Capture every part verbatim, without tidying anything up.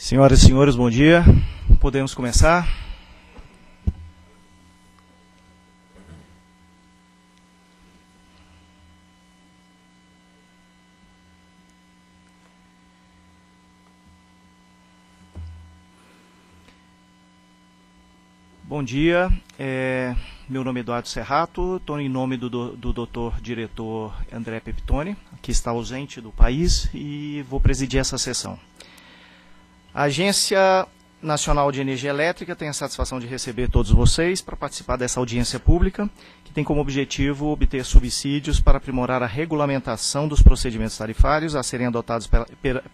Senhoras e senhores, bom dia. Podemos começar? Bom dia, é, meu nome é Eduardo Serrato, estou em nome do, do doutor diretor André Pepitone, que está ausente do país, e vou presidir essa sessão. A Agência Nacional de Energia Elétrica tem a satisfação de receber todos vocês para participar dessa audiência pública, que tem como objetivo obter subsídios para aprimorar a regulamentação dos procedimentos tarifários a serem adotados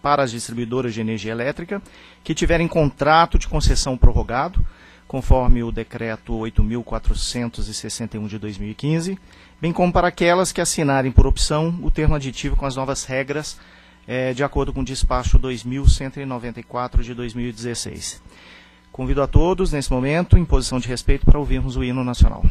para as distribuidoras de energia elétrica que tiverem contrato de concessão prorrogado, conforme o decreto oito mil quatrocentos e sessenta e um de dois mil e quinze, bem como para aquelas que assinarem por opção o termo aditivo com as novas regras eh, de acordo com o despacho dois mil cento e noventa e quatro de dois mil e dezesseis. Convido a todos, nesse momento, em posição de respeito, para ouvirmos o hino nacional.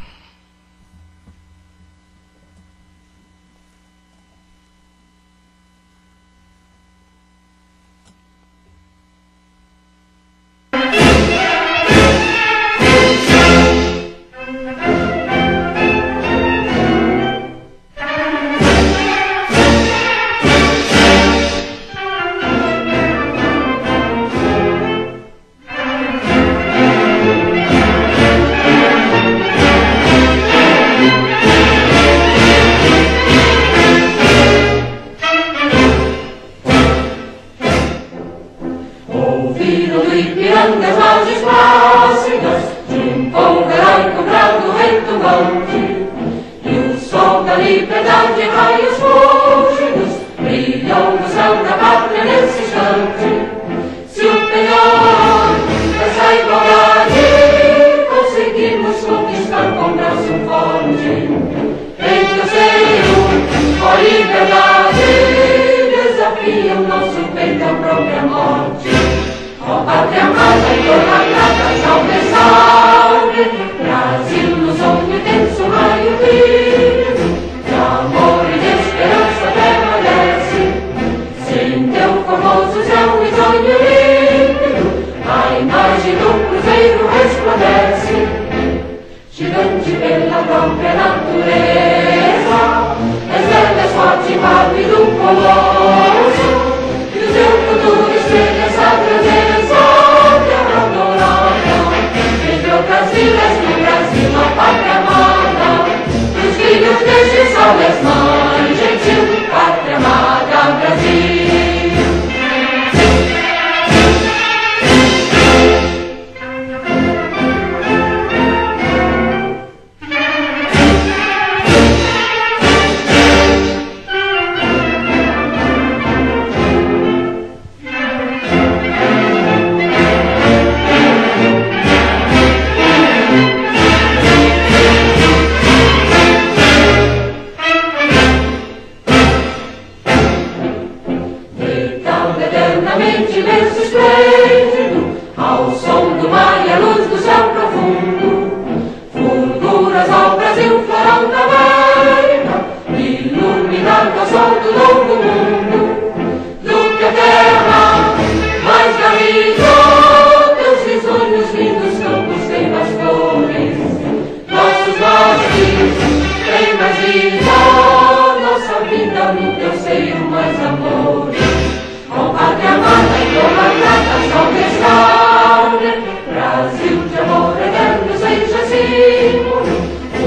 Brasil de amor eterno seja assim,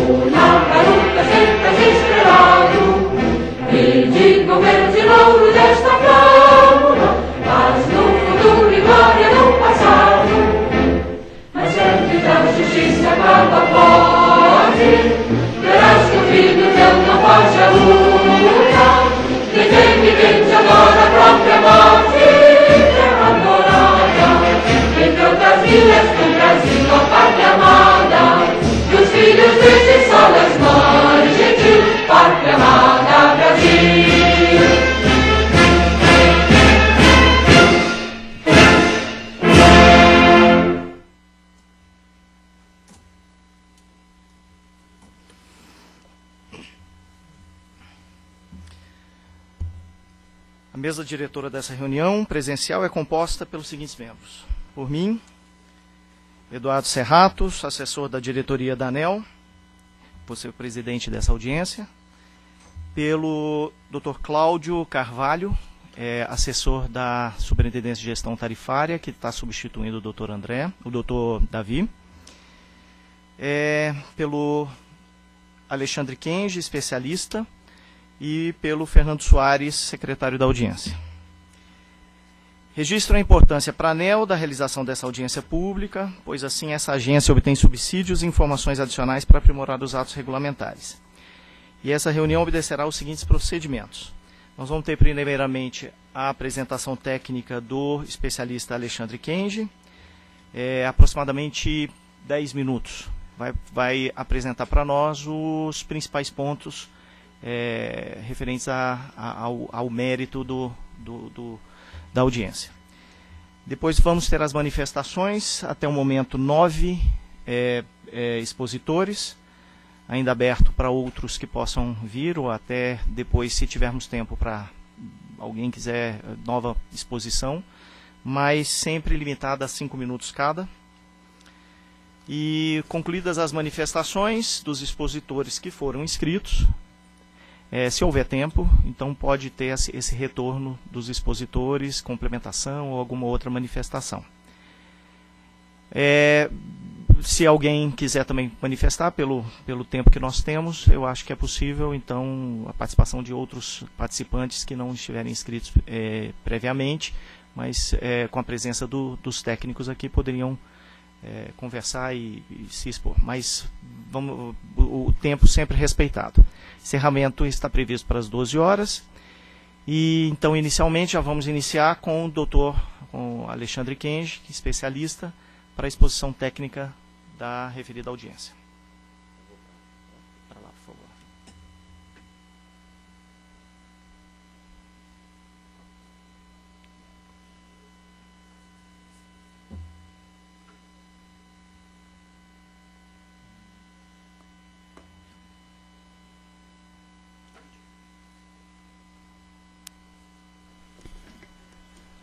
una A mesa diretora dessa reunião presencial é composta pelos seguintes membros. Por mim, Eduardo Serrato, assessor da diretoria da Anel, por ser presidente dessa audiência. Pelo doutor Cláudio Carvalho, é, assessor da Superintendência de Gestão Tarifária, que está substituindo o doutor André, o doutor Davi. É, pelo Alexandre Kenji, especialista, e pelo Fernando Soares, secretário da audiência. Registro a importância para a ANEEL da realização dessa audiência pública, pois assim essa agência obtém subsídios e informações adicionais para aprimorar os atos regulamentares. E essa reunião obedecerá aos seguintes procedimentos. Nós vamos ter primeiramente a apresentação técnica do especialista Alexandre Kenji, é, aproximadamente dez minutos. Vai, vai apresentar para nós os principais pontos é, referentes a, a, ao, ao mérito do, do, do, da audiência. Depois vamos ter as manifestações, até o momento nove é, é, expositores, ainda aberto para outros que possam vir, ou até depois, se tivermos tempo para alguém quiser nova exposição, mas sempre limitada a cinco minutos cada. E concluídas as manifestações dos expositores que foram inscritos, é, se houver tempo, então pode ter esse retorno dos expositores, complementação ou alguma outra manifestação. É, se alguém quiser também manifestar pelo, pelo tempo que nós temos, eu acho que é possível, então, a participação de outros participantes que não estiverem inscritos é, previamente, mas é, com a presença do, dos técnicos aqui poderiam É, conversar e, e se expor, mas vamos, o, o tempo sempre respeitado. Encerramento está previsto para as doze horas, e então inicialmente já vamos iniciar com o doutor com Alexandre Kenji, especialista, para a exposição técnica da referida audiência. Para lá, por favor.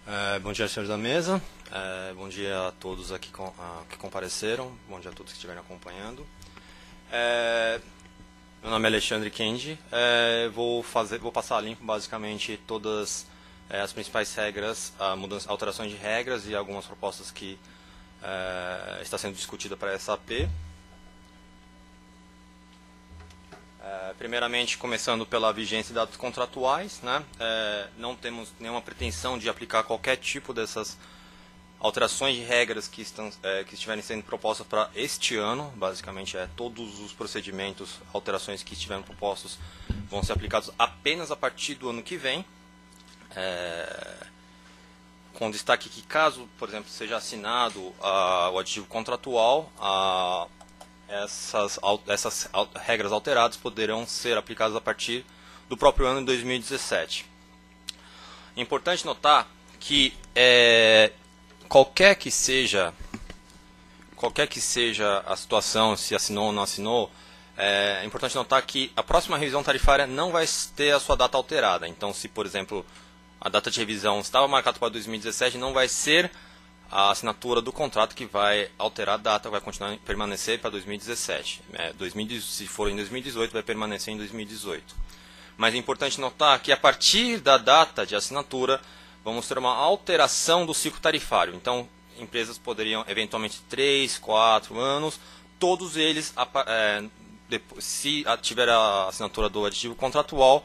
É, bom dia, senhores da mesa, é, bom dia a todos aqui com, a, que compareceram, bom dia a todos que estiverem acompanhando. É, meu nome é Alexandre Kenji, é, vou, fazer, vou passar a limpo basicamente todas é, as principais regras, a mudança, alterações de regras e algumas propostas que é, está sendo discutida para a S A P. É, primeiramente, começando pela vigência de dados contratuais, né? É, não temos nenhuma pretensão de aplicar qualquer tipo dessas alterações de regras que, estão, é, que estiverem sendo propostas para este ano. Basicamente, é, todos os procedimentos, alterações que estiverem propostos vão ser aplicados apenas a partir do ano que vem, é, com destaque que caso, por exemplo, seja assinado a, o aditivo contratual, a Essas, essas regras alteradas poderão ser aplicadas a partir do próprio ano de dois mil e dezessete. É importante notar que é, qualquer que seja qualquer que seja a situação, se assinou ou não assinou, é, é importante notar que a próxima revisão tarifária não vai ter a sua data alterada. Então, se, por exemplo, a data de revisão estava marcada para dois mil e dezessete, não vai ser a assinatura do contrato que vai alterar a data, vai continuar permanecer para dois mil e dezessete. Se for em dois mil e dezoito, vai permanecer em dois mil e dezoito. Mas é importante notar que a partir da data de assinatura, vamos ter uma alteração do ciclo tarifário. Então, empresas poderiam, eventualmente, três, quatro anos, todos eles, se tiver a assinatura do aditivo contratual,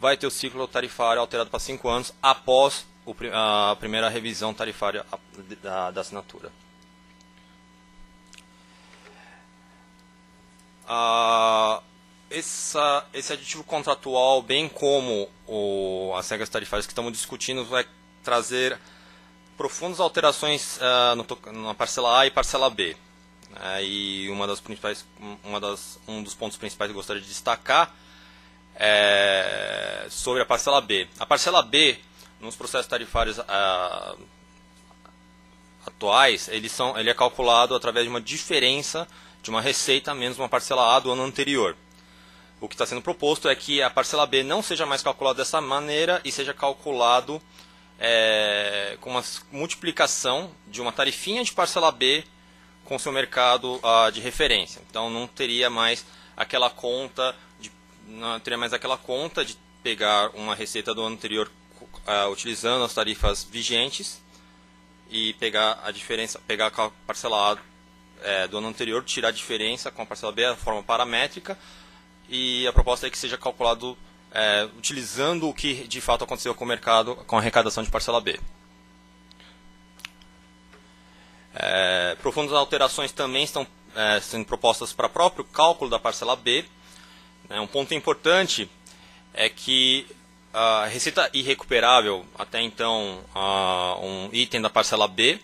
vai ter o ciclo tarifário alterado para cinco anos após a primeira revisão tarifária da, da assinatura. Ah, essa, esse aditivo contratual, bem como o, as regras tarifárias que estamos discutindo, vai trazer profundas alterações ah, no, na parcela A e parcela B. Ah, e uma das principais, uma das, um dos pontos principais que eu gostaria de destacar é sobre a parcela B. A parcela B, nos processos tarifários ah, atuais, eles são, ele é calculado através de uma diferença de uma receita menos uma parcela A do ano anterior. O que está sendo proposto é que a parcela B não seja mais calculada dessa maneira e seja calculado é, com uma multiplicação de uma tarifinha de parcela B com seu mercado ah, de referência. Então não teria mais aquela conta de, não teria mais aquela conta de pegar uma receita do ano anterior ah, utilizando as tarifas vigentes e pegar a diferença, pegar a parcela A é, do ano anterior, tirar a diferença com a parcela B, a forma paramétrica. E a proposta é que seja calculado é, utilizando o que de fato aconteceu com o mercado, com a arrecadação de parcela B. É, profundas alterações também estão é, sendo propostas para o próprio cálculo da parcela B. É, um ponto importante é que a receita irrecuperável, até então a, um item da parcela B,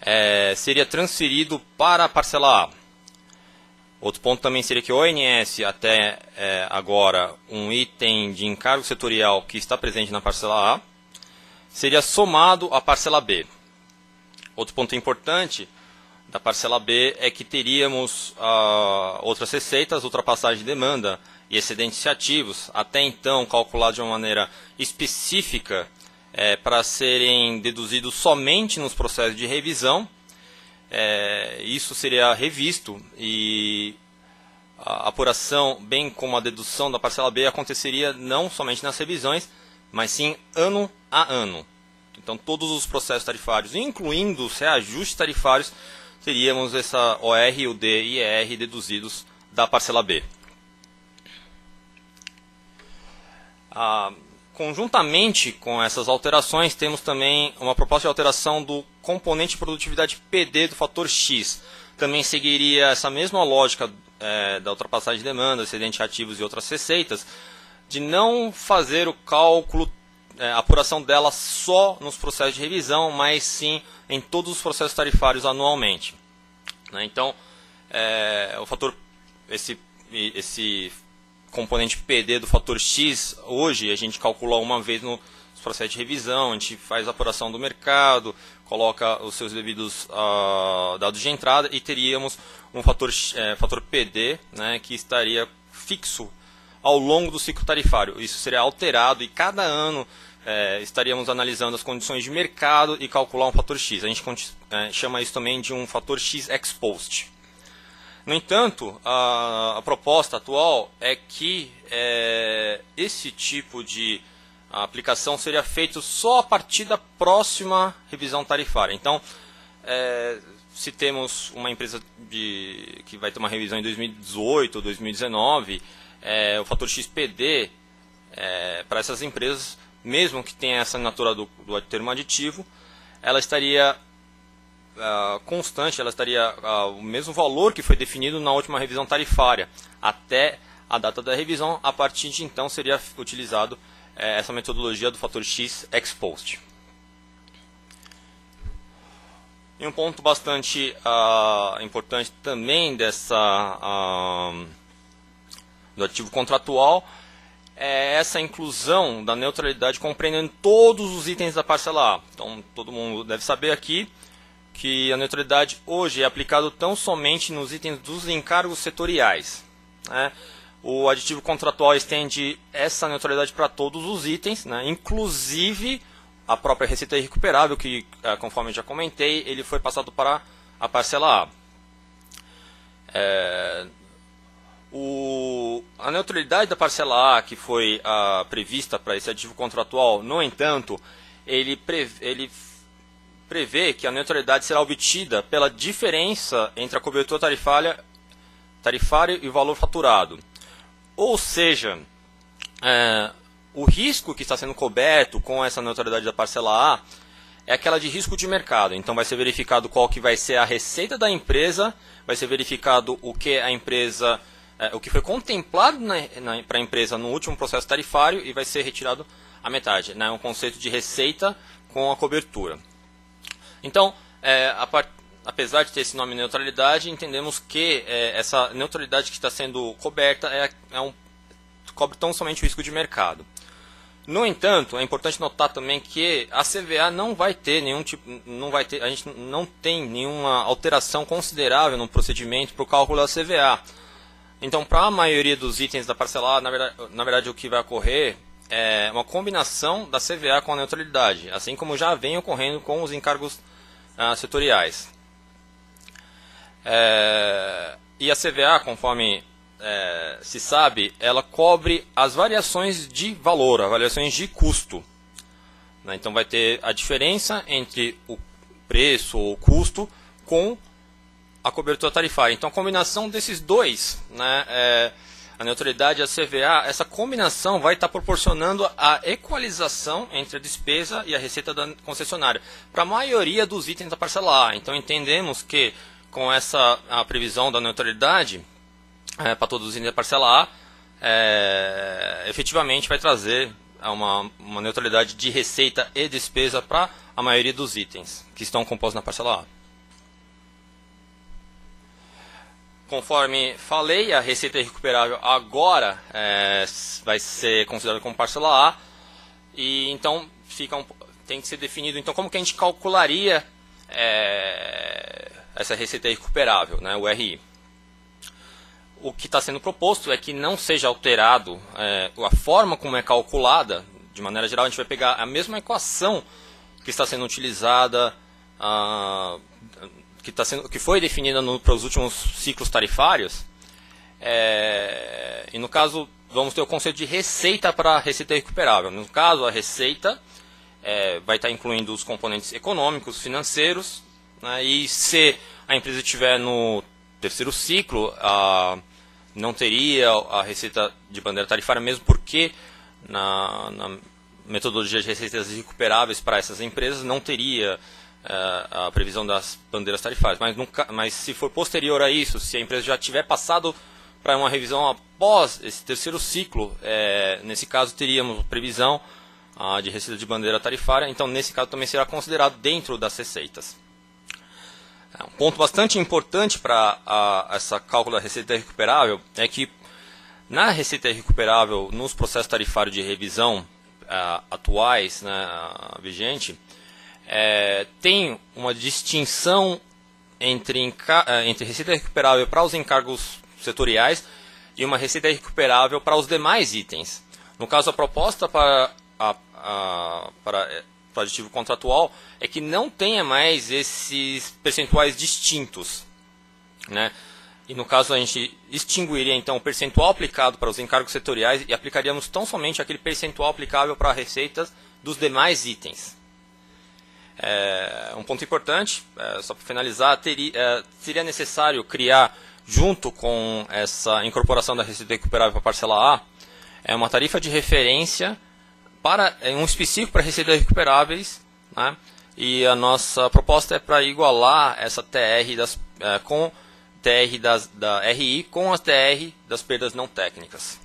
é, seria transferido para a parcela A. Outro ponto também seria que o O N S, até é, agora, um item de encargo setorial que está presente na parcela A, seria somado à parcela B. Outro ponto importante da parcela B é que teríamos ah, outras receitas, ultrapassagem de demanda e excedentes de ativos, até então calculados de uma maneira específica é, para serem deduzidos somente nos processos de revisão. É, isso seria revisto e a apuração, bem como a dedução da parcela B, aconteceria não somente nas revisões, mas sim ano a ano. Então, todos os processos tarifários, incluindo os reajustes tarifários, teríamos essa O R, o D e E R deduzidos da parcela B. Ah, conjuntamente com essas alterações, temos também uma proposta de alteração do componente de produtividade P D do fator X. Também seguiria essa mesma lógica é, da ultrapassagem de demanda, excedente de ativos e outras receitas, de não fazer o cálculo, é, a apuração dela só nos processos de revisão, mas sim em todos os processos tarifários anualmente. Né? Então, é, o fator, esse, esse componente P D do fator X, hoje a gente calcula uma vez no processo de revisão, a gente faz a apuração do mercado, coloca os seus devidos uh, dados de entrada e teríamos um fator, é, fator P D, né, que estaria fixo ao longo do ciclo tarifário. Isso seria alterado e cada ano é, estaríamos analisando as condições de mercado e calcular um fator X. A gente é, chama isso também de um fator X ex-post. No entanto, a, a proposta atual é que é, esse tipo de a aplicação seria feita só a partir da próxima revisão tarifária. Então, é, se temos uma empresa de, que vai ter uma revisão em dois mil e dezoito ou dois mil e dezenove, é, o fator X P D, é, para essas empresas, mesmo que tenha essa assinatura do, do termo aditivo, ela estaria é, constante, ela estaria é, o mesmo valor que foi definido na última revisão tarifária. Até a data da revisão, a partir de então, seria utilizado essa metodologia do fator X ex-post. E um ponto bastante ah, importante também dessa ah, do ativo contratual é essa inclusão da neutralidade compreendendo todos os itens da parcela A. Então, todo mundo deve saber aqui que a neutralidade hoje é aplicada tão somente nos itens dos encargos setoriais, né? O aditivo contratual estende essa neutralidade para todos os itens, né? Inclusive a própria receita irrecuperável, que, conforme já comentei, ele foi passado para a parcela A. É, o, a neutralidade da parcela A, que foi a, prevista para esse aditivo contratual, no entanto, ele, pre, ele prevê que a neutralidade será obtida pela diferença entre a cobertura tarifária, tarifária e o valor faturado. Ou seja, é, o risco que está sendo coberto com essa neutralidade da parcela A é aquela de risco de mercado. Então vai ser verificado qual que vai ser a receita da empresa, vai ser verificado o que a empresa, é, o que foi contemplado para a empresa no último processo tarifário e vai ser retirado a metade, né? Um conceito de receita com a cobertura. Então, é, a part... apesar de ter esse nome neutralidade, entendemos que é, essa neutralidade que está sendo coberta é, é um, cobre tão somente o risco de mercado. No entanto, é importante notar também que a C V A não vai ter nenhum tipo, não vai ter, a gente não tem nenhuma alteração considerável no procedimento para o cálculo da C V A. Então, para a maioria dos itens da parcelada, na verdade, na verdade o que vai ocorrer é uma combinação da C V A com a neutralidade, assim como já vem ocorrendo com os encargos ah, setoriais. É, e a C V A, conforme é, se sabe, ela cobre as variações de valor, as variações de custo. Né? Então vai ter a diferença entre o preço ou o custo com a cobertura tarifária. Então a combinação desses dois, né, é, a neutralidade e a C V A, essa combinação vai estar proporcionando a equalização entre a despesa e a receita da concessionária, para a maioria dos itens da parcela A. Então entendemos que com essa a previsão da neutralidade é, para todos os itens da parcela A, é, efetivamente vai trazer uma, uma neutralidade de receita e despesa para a maioria dos itens que estão compostos na parcela A. Conforme falei, a receita recuperável agora é, vai ser considerada como parcela A, e então fica um, tem que ser definido então como que a gente calcularia é, essa receita recuperável, né, o R I. O que está sendo proposto é que não seja alterado é, a forma como é calculada. De maneira geral, a gente vai pegar a mesma equação que está sendo utilizada, a, que, tá sendo, que foi definida no, para os últimos ciclos tarifários. É, e no caso, vamos ter o conceito de receita para a receita recuperável. No caso, a receita é, vai estar incluindo os componentes econômicos, financeiros, né, e se a empresa estiver no terceiro ciclo, a, não teria a receita de bandeira tarifária, mesmo porque na, na metodologia de receitas recuperáveis para essas empresas não teria a previsão das bandeiras tarifárias, mas, nunca, mas se for posterior a isso, se a empresa já tiver passado para uma revisão após esse terceiro ciclo, é, nesse caso teríamos previsão a, de receita de bandeira tarifária, então nesse caso também será considerado dentro das receitas. Um ponto bastante importante para essa cálculo da receita recuperável é que na receita recuperável, nos processos tarifários de revisão a, atuais, né, a, vigente, É, tem uma distinção entre, entre receita recuperável para os encargos setoriais e uma receita recuperável para os demais itens. No caso, a proposta para, a, a, para o aditivo contratual é que não tenha mais esses percentuais distintos, né? E no caso, a gente extinguiria então o percentual aplicado para os encargos setoriais e aplicaríamos tão somente aquele percentual aplicável para receitas dos demais itens. É, um ponto importante, é, só para finalizar, teria, é, seria necessário criar, junto com essa incorporação da receita recuperável para a parcela A, é, uma tarifa de referência, para, é, um específico para receitas recuperáveis, né, e a nossa proposta é para igualar essa T R das, é, com T R das, da R I com a T R das perdas não técnicas.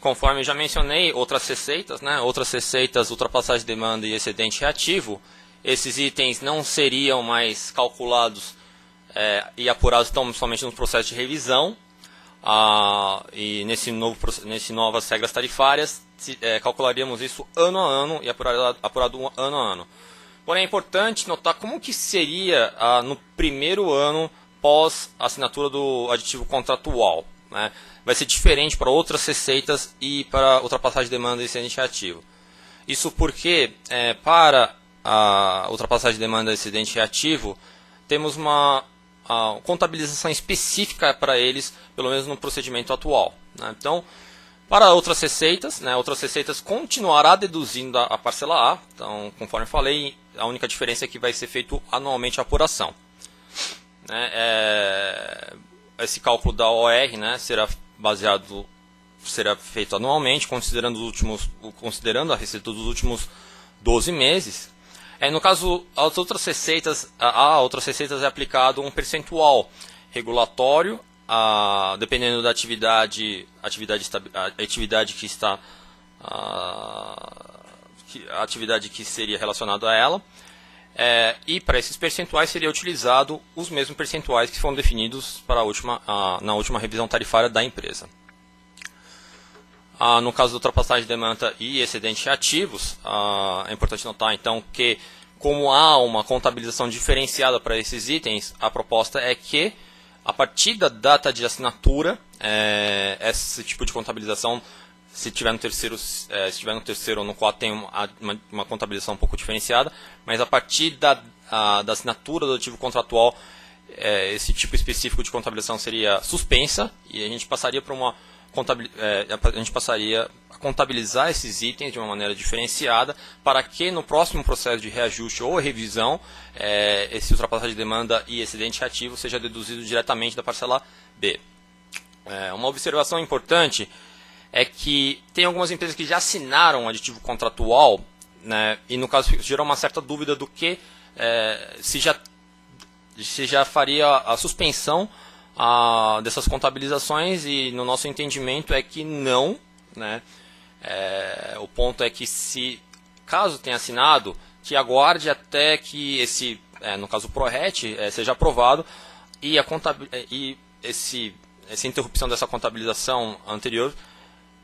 Conforme já mencionei, outras receitas, né? Outras receitas, ultrapassagem de demanda e excedente reativo, esses itens não seriam mais calculados é, e apurados tão somente no processo de revisão. Ah, e nesse novo, nesse novas regras tarifárias, se, é, calcularíamos isso ano a ano e apurado, apurado ano a ano. Porém, é importante notar como que seria ah, no primeiro ano pós assinatura do aditivo contratual, né? Vai ser diferente para outras receitas e para ultrapassagem de demanda e excedente reativo. Isso porque, é, para a ultrapassagem de demanda e excedente reativo, temos uma a contabilização específica para eles, pelo menos no procedimento atual, né? Então, para outras receitas, né, outras receitas continuará deduzindo a, a parcela A. Então, conforme falei, a única diferença é que vai ser feito anualmente a apuração. Né, é, esse cálculo da O R, né, será baseado, será feito anualmente, considerando, os últimos, considerando a receita dos últimos doze meses. É, no caso, as outras receitas, a, a outras receitas é aplicado um percentual regulatório, a, dependendo da atividade, atividade, atividade que está, a, que, a atividade que seria relacionada a ela. É, e para esses percentuais seria utilizado os mesmos percentuais que foram definidos para a última, a, na última revisão tarifária da empresa. Ah, no caso da ultrapassagem de demanda e excedente reativos, ah, é importante notar então que, como há uma contabilização diferenciada para esses itens, a proposta é que A partir da data de assinatura, é, esse tipo de contabilização, se tiver no terceiro, é, se tiver no terceiro ou no quarto, tem uma, uma, uma contabilização um pouco diferenciada, mas a partir da, a, da assinatura do ativo contratual, é, esse tipo específico de contabilização seria suspensa e a gente passaria para uma contabil, é, a gente passaria a contabilizar esses itens de uma maneira diferenciada para que no próximo processo de reajuste ou revisão, é, esse ultrapassagem de demanda e excedente reativo seja deduzido diretamente da parcela B. É, uma observação importante é que tem algumas empresas que já assinaram um aditivo contratual, né, e no caso gerou uma certa dúvida do que é, se já se já faria a suspensão a, dessas contabilizações, e no nosso entendimento é que não, né, é, o ponto é que se caso tenha assinado, que aguarde até que esse, é, no caso o PRORET, é, seja aprovado e, a e esse, essa interrupção dessa contabilização anterior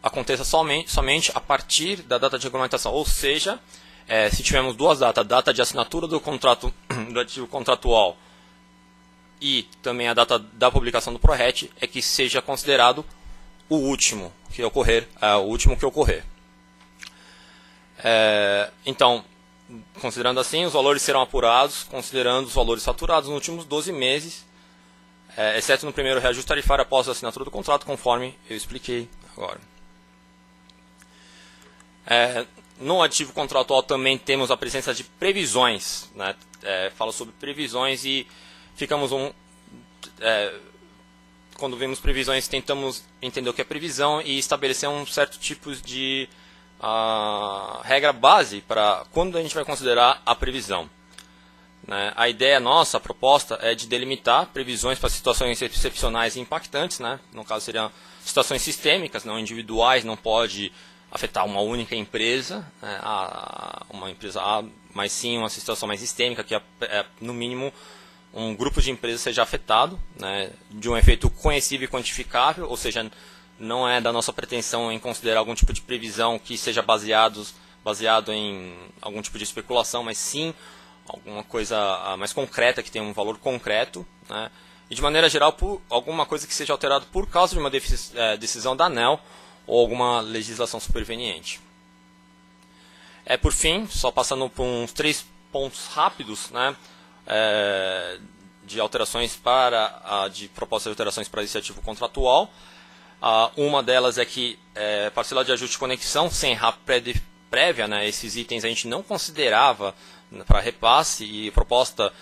aconteça somente, somente a partir da data de regulamentação, ou seja, é, se tivermos duas datas, a data de assinatura do contrato do ativo contratual e também a data da publicação do PRORET, é que seja considerado o último que ocorrer, é, o último que ocorrer. É, então, considerando assim, os valores serão apurados, considerando os valores faturados nos últimos doze meses, é, exceto no primeiro reajuste tarifário após a assinatura do contrato, conforme eu expliquei agora. É, no ativo contratual também temos a presença de previsões, né? É, fala sobre previsões e ficamos um... É, quando vemos previsões, tentamos entender o que é previsão e estabelecer um certo tipo de uh, regra base para quando a gente vai considerar a previsão. Né? A ideia nossa, a proposta, é de delimitar previsões para situações excepcionais e impactantes, né? No caso seriam situações sistêmicas, não individuais, não pode afetar uma única empresa, né, uma empresa A, mas sim uma situação mais sistêmica, que é, é, no mínimo um grupo de empresas seja afetado, né, de um efeito conhecível e quantificável, ou seja, não é da nossa pretensão em considerar algum tipo de previsão que seja baseado, baseado em algum tipo de especulação, mas sim alguma coisa mais concreta, que tenha um valor concreto, né, e de maneira geral por alguma coisa que seja alterada por causa de uma decisão da Anel, ou alguma legislação superveniente. É, por fim, só passando por uns três pontos rápidos, né, é, de alterações para a, de propostas de alterações para esse ativo contratual. Ah, uma delas é que é, parcela de ajuste de conexão sem R A P prévia, né, esses itens a gente não considerava para repasse, e proposta,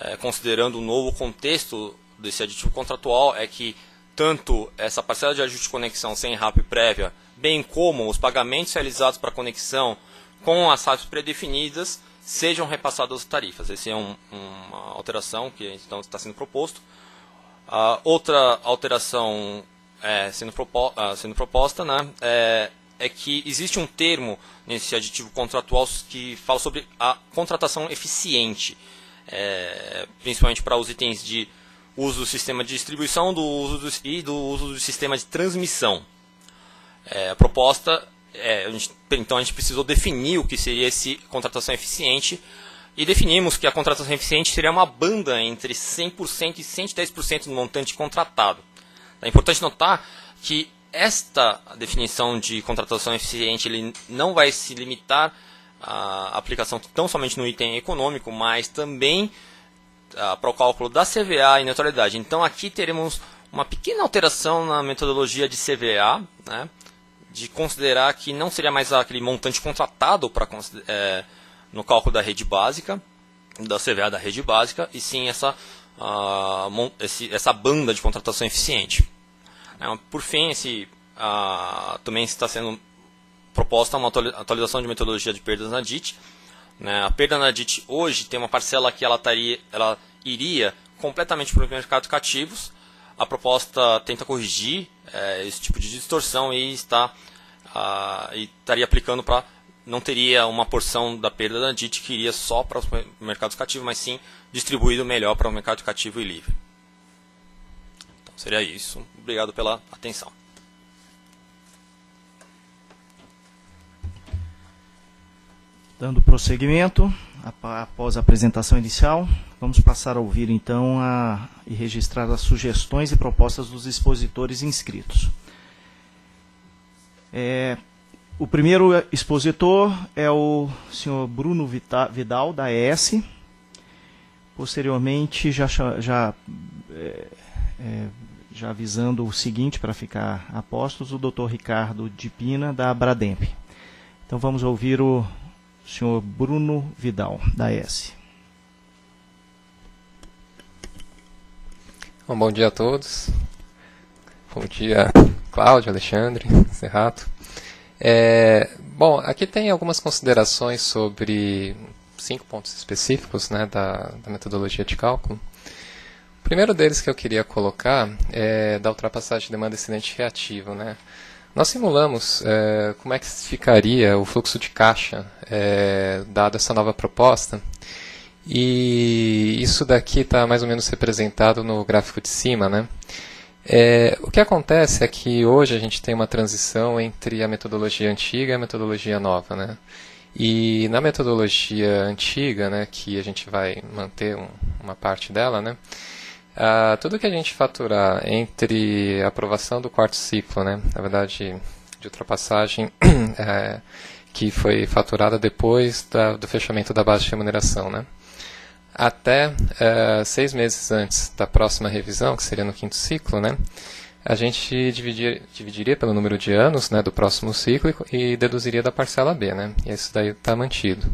é, considerando o novo contexto desse aditivo contratual, é que tanto essa parcela de ajuste de conexão sem R A P prévia, bem como os pagamentos realizados para conexão com as R A Ps predefinidas, sejam repassados às tarifas. Essa é um, uma alteração que então está sendo proposto. Uh, outra alteração é, sendo, propo, uh, sendo proposta, né, é, é que existe um termo nesse aditivo contratual que fala sobre a contratação eficiente, é, principalmente para os itens de uso do sistema de distribuição do uso do, e do uso do sistema de transmissão. É, a proposta, é, a gente, então a gente precisou definir o que seria essa contratação eficiente, e definimos que a contratação eficiente seria uma banda entre cem por cento e cento e dez por cento do montante contratado. É importante notar que esta definição de contratação eficiente ele não vai se limitar à aplicação tão somente no item econômico, mas também para o cálculo da C V A e neutralidade. Então aqui teremos uma pequena alteração na metodologia de C V A, né, de considerar que não seria mais aquele montante contratado para, é, no cálculo da rede básica, da C V A da rede básica, e sim essa, a, esse, essa banda de contratação eficiente. Por fim, esse, a, também está sendo proposta uma atualização de metodologia de perdas na D I T. A perda na D I T hoje tem uma parcela que ela, taria, ela iria completamente para o mercado de cativos. A proposta tenta corrigir é, esse tipo de distorção e, está, a, e estaria aplicando para... Não teria uma porção da perda da D I T que iria só para o mercado cativo, mas sim distribuído melhor para o mercado cativo e livre. Então, seria isso. Obrigado pela atenção. Dando prosseguimento, após a apresentação inicial, Vamos passar a ouvir, então, a, e registrar as sugestões e propostas dos expositores inscritos. É, o primeiro expositor é o senhor Bruno Vidal, da A E S. Posteriormente, já, já, é, é, já avisando o seguinte, para ficar a postos, o doutor Ricardo de Pina, da Abrademp. Então, vamos ouvir o senhor Bruno Vidal, da A E S. Um bom dia a todos. Bom dia, Cláudio, Alexandre, Serrato. É, bom, aqui tem algumas considerações sobre cinco pontos específicos, né, da, da metodologia de cálculo. O primeiro deles que eu queria colocar é da ultrapassagem de demanda excedente reativa, né? Nós simulamos é, como é que ficaria o fluxo de caixa é, dado essa nova proposta. E isso daqui está mais ou menos representado no gráfico de cima, né? É, o que acontece é que hoje a gente tem uma transição entre a metodologia antiga e a metodologia nova, né? E na metodologia antiga, né, que a gente vai manter um, uma parte dela, né? Ah, tudo que a gente faturar entre a aprovação do quarto ciclo, né, na verdade, de ultrapassagem é, que foi faturada depois da, do fechamento da base de remuneração, né, até uh, seis meses antes da próxima revisão, que seria no quinto ciclo, né, a gente dividir, dividiria pelo número de anos, né, do próximo ciclo e, e deduziria da parcela B, né, e isso daí está mantido.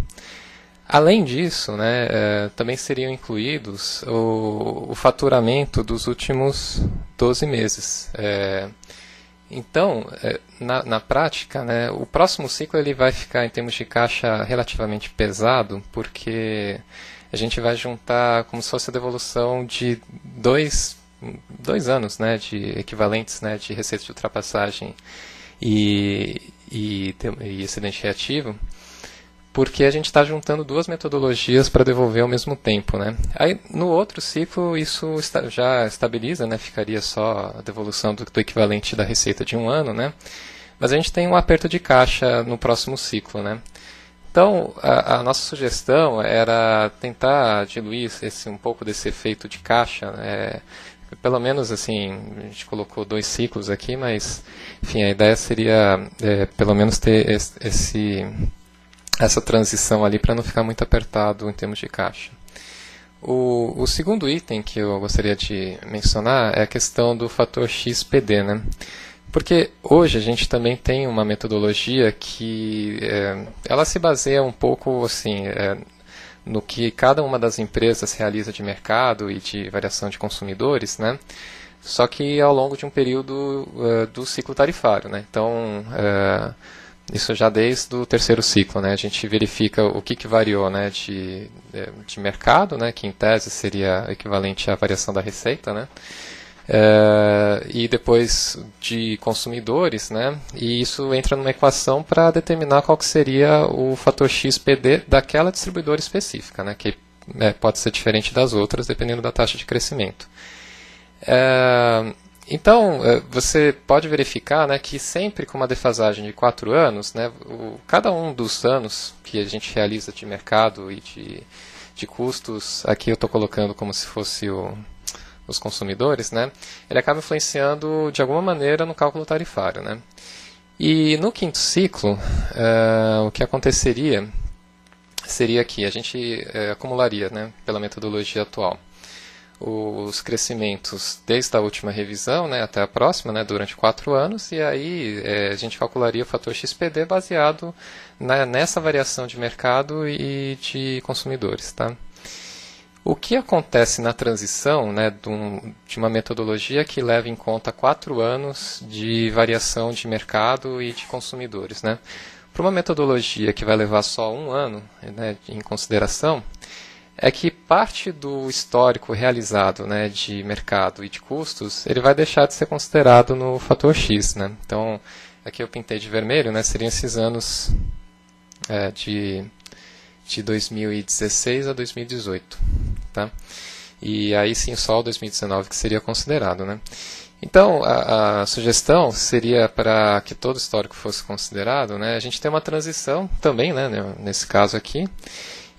Além disso, né, uh, também seriam incluídos o, o faturamento dos últimos doze meses. É, então, na, na prática, né, o próximo ciclo ele vai ficar, em termos de caixa, relativamente pesado, porque a gente vai juntar como se fosse a devolução de dois, dois anos, né, de equivalentes, né, de receita de ultrapassagem e, e, e excedente reativo, porque a gente está juntando duas metodologias para devolver ao mesmo tempo, né. Aí, no outro ciclo, isso está, já estabiliza, né, ficaria só a devolução do, do equivalente da receita de um ano, né, mas a gente tem um aperto de caixa no próximo ciclo, né. Então, a, a nossa sugestão era tentar diluir esse, um pouco desse efeito de caixa, é, pelo menos assim, a gente colocou dois ciclos aqui, mas enfim, a ideia seria é, pelo menos ter esse, esse, essa transição ali para não ficar muito apertado em termos de caixa. O, o segundo item que eu gostaria de mencionar é a questão do fator X P D, né? Porque hoje a gente também tem uma metodologia que é, ela se baseia um pouco assim, é, no que cada uma das empresas realiza de mercado e de variação de consumidores, né? Só que ao longo de um período é, do ciclo tarifário, né? Então, é, isso já desde o terceiro ciclo, né? A gente verifica o que, que variou, né? de, de mercado, né? Que em tese seria equivalente à variação da receita, né? Uh, e depois de consumidores, né? E isso entra numa equação para determinar qual que seria o fator X P D daquela distribuidora específica, né? Que é, pode ser diferente das outras dependendo da taxa de crescimento. Uh, então, você pode verificar, né, que sempre com uma defasagem de quatro anos, né, o, cada um dos anos que a gente realiza de mercado e de, de custos, aqui eu estou colocando como se fosse o os consumidores, né, ele acaba influenciando de alguma maneira no cálculo tarifário, né. E no quinto ciclo, uh, o que aconteceria seria que a gente uh, acumularia, né, pela metodologia atual, os crescimentos desde a última revisão, né, até a próxima, né, durante quatro anos, e aí uh, a gente calcularia o fator X P D baseado na, nessa variação de mercado e de consumidores, tá? O que acontece na transição, né, de uma metodologia que leva em conta quatro anos de variação de mercado e de consumidores, né, para uma metodologia que vai levar só um ano, né, em consideração, é que parte do histórico realizado, né, de mercado e de custos, ele vai deixar de ser considerado no fator X, né. Então, aqui eu pintei de vermelho, né, seriam esses anos é, de... de dois mil e dezesseis a dois mil e dezoito, tá? E aí sim só o dois mil e dezenove que seria considerado, né? Então, a, a sugestão seria para que todo histórico fosse considerado, né? A gente tem uma transição também, né, nesse caso aqui,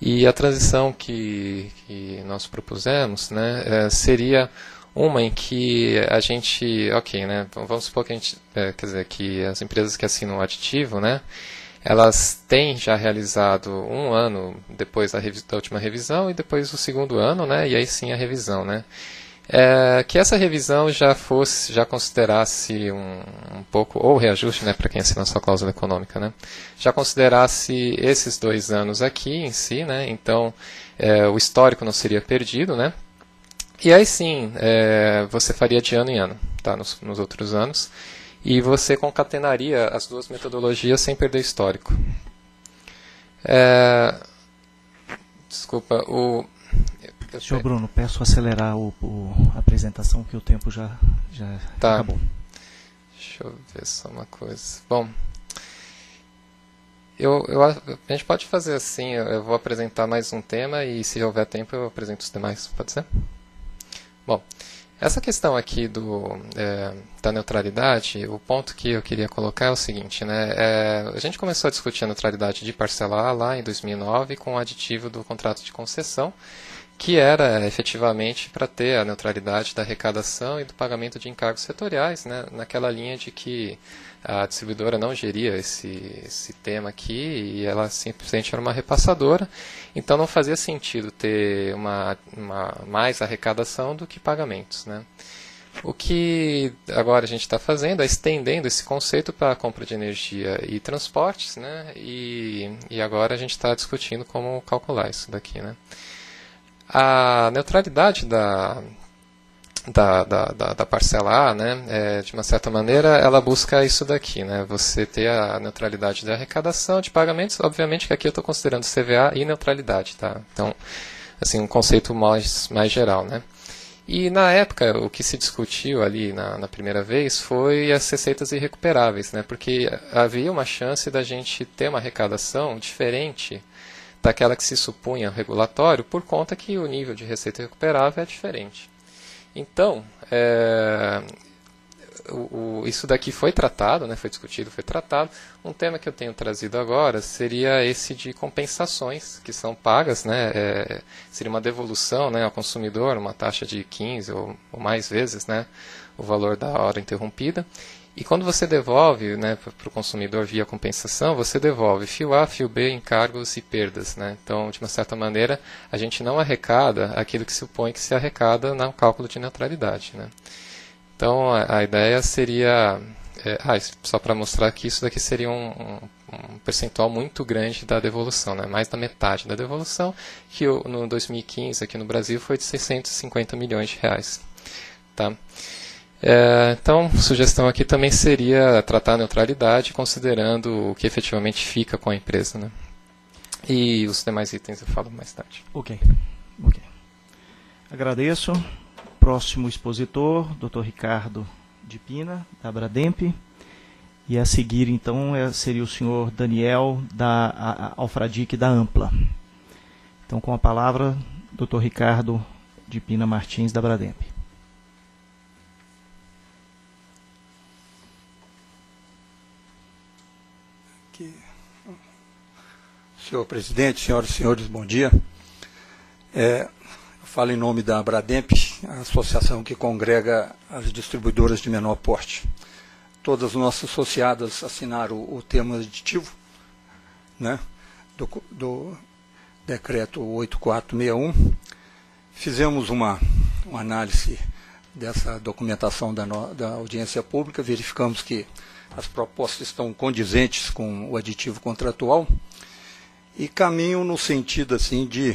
E a transição que, que nós propusemos, né, seria uma em que a gente, ok, né, vamos supor que a gente, quer dizer, que as empresas que assinam o aditivo, né, elas têm já realizado um ano depois da, da última revisão e depois o segundo ano, né, e aí sim a revisão, né. É, que essa revisão já fosse, já considerasse um, um pouco, ou reajuste, né, para quem assina sua cláusula econômica, né, já considerasse esses dois anos aqui em si, né, então é, o histórico não seria perdido, né, e aí sim é, você faria de ano em ano, tá, nos, nos outros anos, e você concatenaria as duas metodologias sem perder histórico. É, desculpa, o... senhor Bruno, peço acelerar o, o, a apresentação, que o tempo já, já tá. Acabou. Deixa eu ver só uma coisa. Bom, eu, eu, a gente pode fazer assim, eu vou apresentar mais um tema e se houver tempo eu apresento os demais, pode ser? Bom, essa questão aqui do, é, da neutralidade, o ponto que eu queria colocar é o seguinte, né, é, a gente começou a discutir a neutralidade de parcelar lá em dois mil e nove com o aditivo do contrato de concessão, que era efetivamente para ter a neutralidade da arrecadação e do pagamento de encargos setoriais, né, naquela linha de que a distribuidora não geria esse, esse tema aqui e ela simplesmente era uma repassadora, então não fazia sentido ter uma, uma mais arrecadação do que pagamentos, né. O que agora a gente está fazendo é estendendo esse conceito para a compra de energia e transportes, né, e, e agora a gente está discutindo como calcular isso daqui, né. A neutralidade da, da, da, da, da parcela A, né, é, de uma certa maneira, ela busca isso daqui, né, você ter a neutralidade da arrecadação, de pagamentos, obviamente que aqui eu estou considerando C V A e neutralidade, tá? Então, assim, um conceito mais, mais geral, né. E na época, o que se discutiu ali na, na primeira vez foi as receitas irrecuperáveis, né, porque havia uma chance da gente ter uma arrecadação diferente daquela que se supunha regulatório, por conta que o nível de receita recuperável é diferente. Então, é, o, o, isso daqui foi tratado, né, foi discutido, foi tratado. Um tema que eu tenho trazido agora seria esse de compensações que são pagas, né, é, seria uma devolução, né, ao consumidor, uma taxa de quinze ou, ou mais vezes, né, o valor da hora interrompida. E quando você devolve, né, para o consumidor via compensação, você devolve fio A, fio B, encargos e perdas, né? Então, de uma certa maneira, a gente não arrecada aquilo que se supõe que se arrecada no cálculo de neutralidade, né? Então, a, a ideia seria... É, ah, só para mostrar que isso daqui seria um, um, um percentual muito grande da devolução, né? Mais da metade da devolução, que no dois mil e quinze aqui no Brasil foi de seiscentos e cinquenta milhões de reais. Tá? É, então, sugestão aqui também seria tratar a neutralidade considerando o que efetivamente fica com a empresa, né? E os demais itens eu falo mais tarde. Ok. Ok. Agradeço. Próximo expositor, doutor Ricardo de Pina, da Brademp. E a seguir, então, seria o senhor Daniel da Alfradick, da Ampla. Então, com a palavra, doutor Ricardo de Pina Martins, da Brademp. Senhor presidente, senhoras e senhores, bom dia. É, eu falo em nome da Abrademp, a associação que congrega as distribuidoras de menor porte. Todas as nossas associadas assinaram o, o termo aditivo, né, do, do decreto oito mil quatrocentos e sessenta e um. Fizemos uma, uma análise dessa documentação da, no, da audiência pública, verificamos que as propostas estão condizentes com o aditivo contratual, e caminho no sentido assim de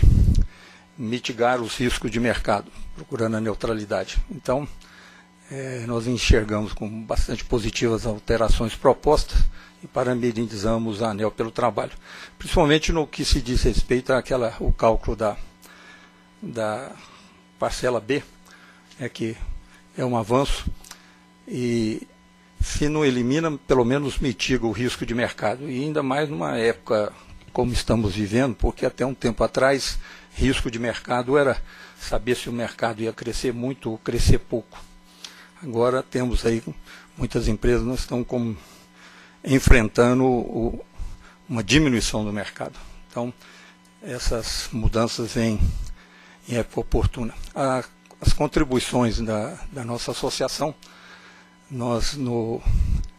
mitigar os riscos de mercado, procurando a neutralidade. Então, é, nós enxergamos com bastante positivas alterações propostas e parabenizamos a Anel pelo trabalho, principalmente no que se diz respeito àquela, o cálculo da, da parcela B, é que é um avanço e, se não elimina, pelo menos mitiga o risco de mercado, e ainda mais numa época como estamos vivendo, porque até um tempo atrás, risco de mercado era saber se o mercado ia crescer muito ou crescer pouco. Agora temos aí, muitas empresas não estão como enfrentando o, uma diminuição do mercado. Então, essas mudanças em, em época oportuna. A, as contribuições da, da nossa associação, nós, no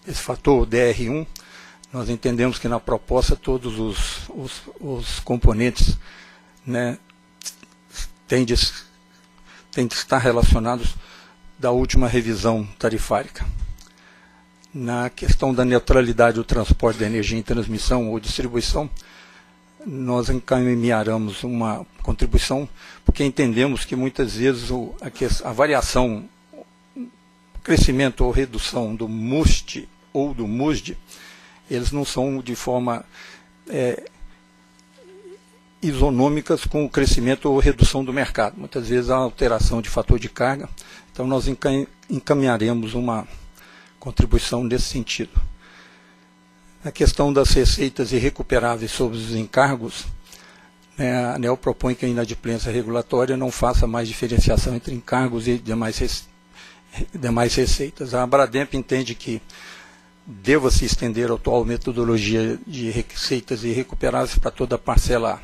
esse fator D R um, nós entendemos que na proposta todos os, os, os componentes, né, têm de, têm de estar relacionados da última revisão tarifária. Na questão da neutralidade do transporte da energia em transmissão ou distribuição, nós encaminharemos uma contribuição, porque entendemos que muitas vezes o, a, a variação, crescimento ou redução do M U S T ou do M U S D, eles não são de forma é, isonômicas com o crescimento ou redução do mercado. Muitas vezes há alteração de fator de carga, então nós encaminharemos uma contribuição nesse sentido. A questão das receitas irrecuperáveis sobre os encargos, né, a ANEEL propõe que a inadimplência regulatória não faça mais diferenciação entre encargos e demais, rece demais receitas. A Abrademp entende que deva se estender a atual metodologia de receitas irrecuperáveis para toda a parcela A.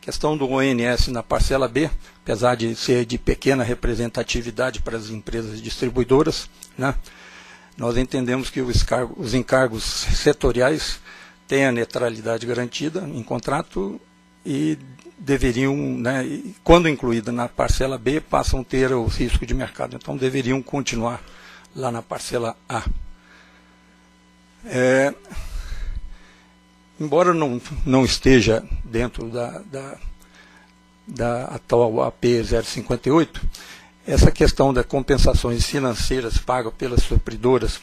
Questão do O N S na parcela B, apesar de ser de pequena representatividade para as empresas distribuidoras, né, nós entendemos que os encargos setoriais têm a neutralidade garantida em contrato e deveriam, né, quando incluída na parcela B, passam a ter o risco de mercado. Então, deveriam continuar lá na parcela A. É, embora não, não esteja dentro da, da, da atual A P zero cinquenta e oito, essa questão das compensações financeiras pagas pelas supridoras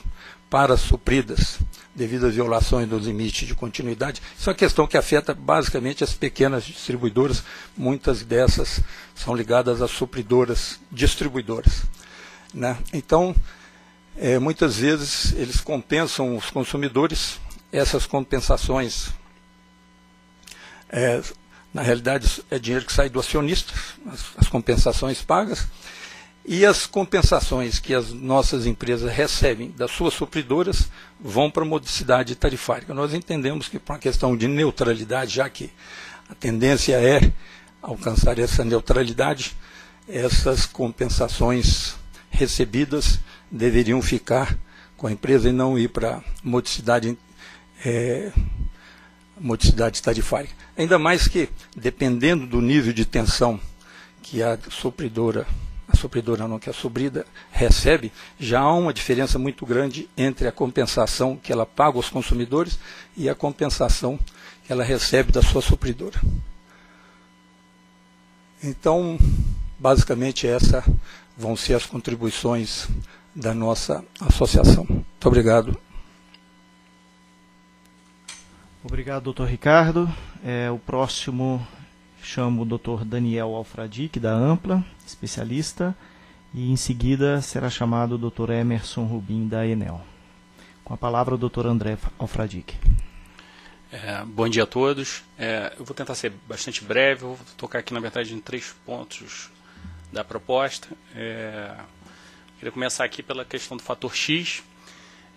para supridas devido às violações dos limites de continuidade, isso é uma questão que afeta basicamente as pequenas distribuidoras, muitas dessas são ligadas às supridoras distribuidoras, né? Então, é, muitas vezes eles compensam os consumidores, essas compensações, é, na realidade, é dinheiro que sai do acionista, as, as compensações pagas, e as compensações que as nossas empresas recebem das suas supridoras vão para a modicidade tarifária. Nós entendemos que, por uma questão de neutralidade, já que a tendência é alcançar essa neutralidade, essas compensações recebidas deveriam ficar com a empresa e não ir para a modicidade, é, modicidade tarifária. Ainda mais que, dependendo do nível de tensão que a supridora... a supridora não, que a suprida recebe, já há uma diferença muito grande entre a compensação que ela paga aos consumidores e a compensação que ela recebe da sua supridora. Então, basicamente, essas vão ser as contribuições da nossa associação. Muito obrigado. Obrigado, doutor Ricardo. É, o próximo... chamo o doutor Daniel Alfradick, da Ampla, especialista, e em seguida será chamado o doutor Emerson Rubim, da Enel. Com a palavra o doutor André Alfradick. É, bom dia a todos. É, eu vou tentar ser bastante breve, eu vou tocar aqui, na verdade, em três pontos da proposta. É, queria começar aqui pela questão do fator X.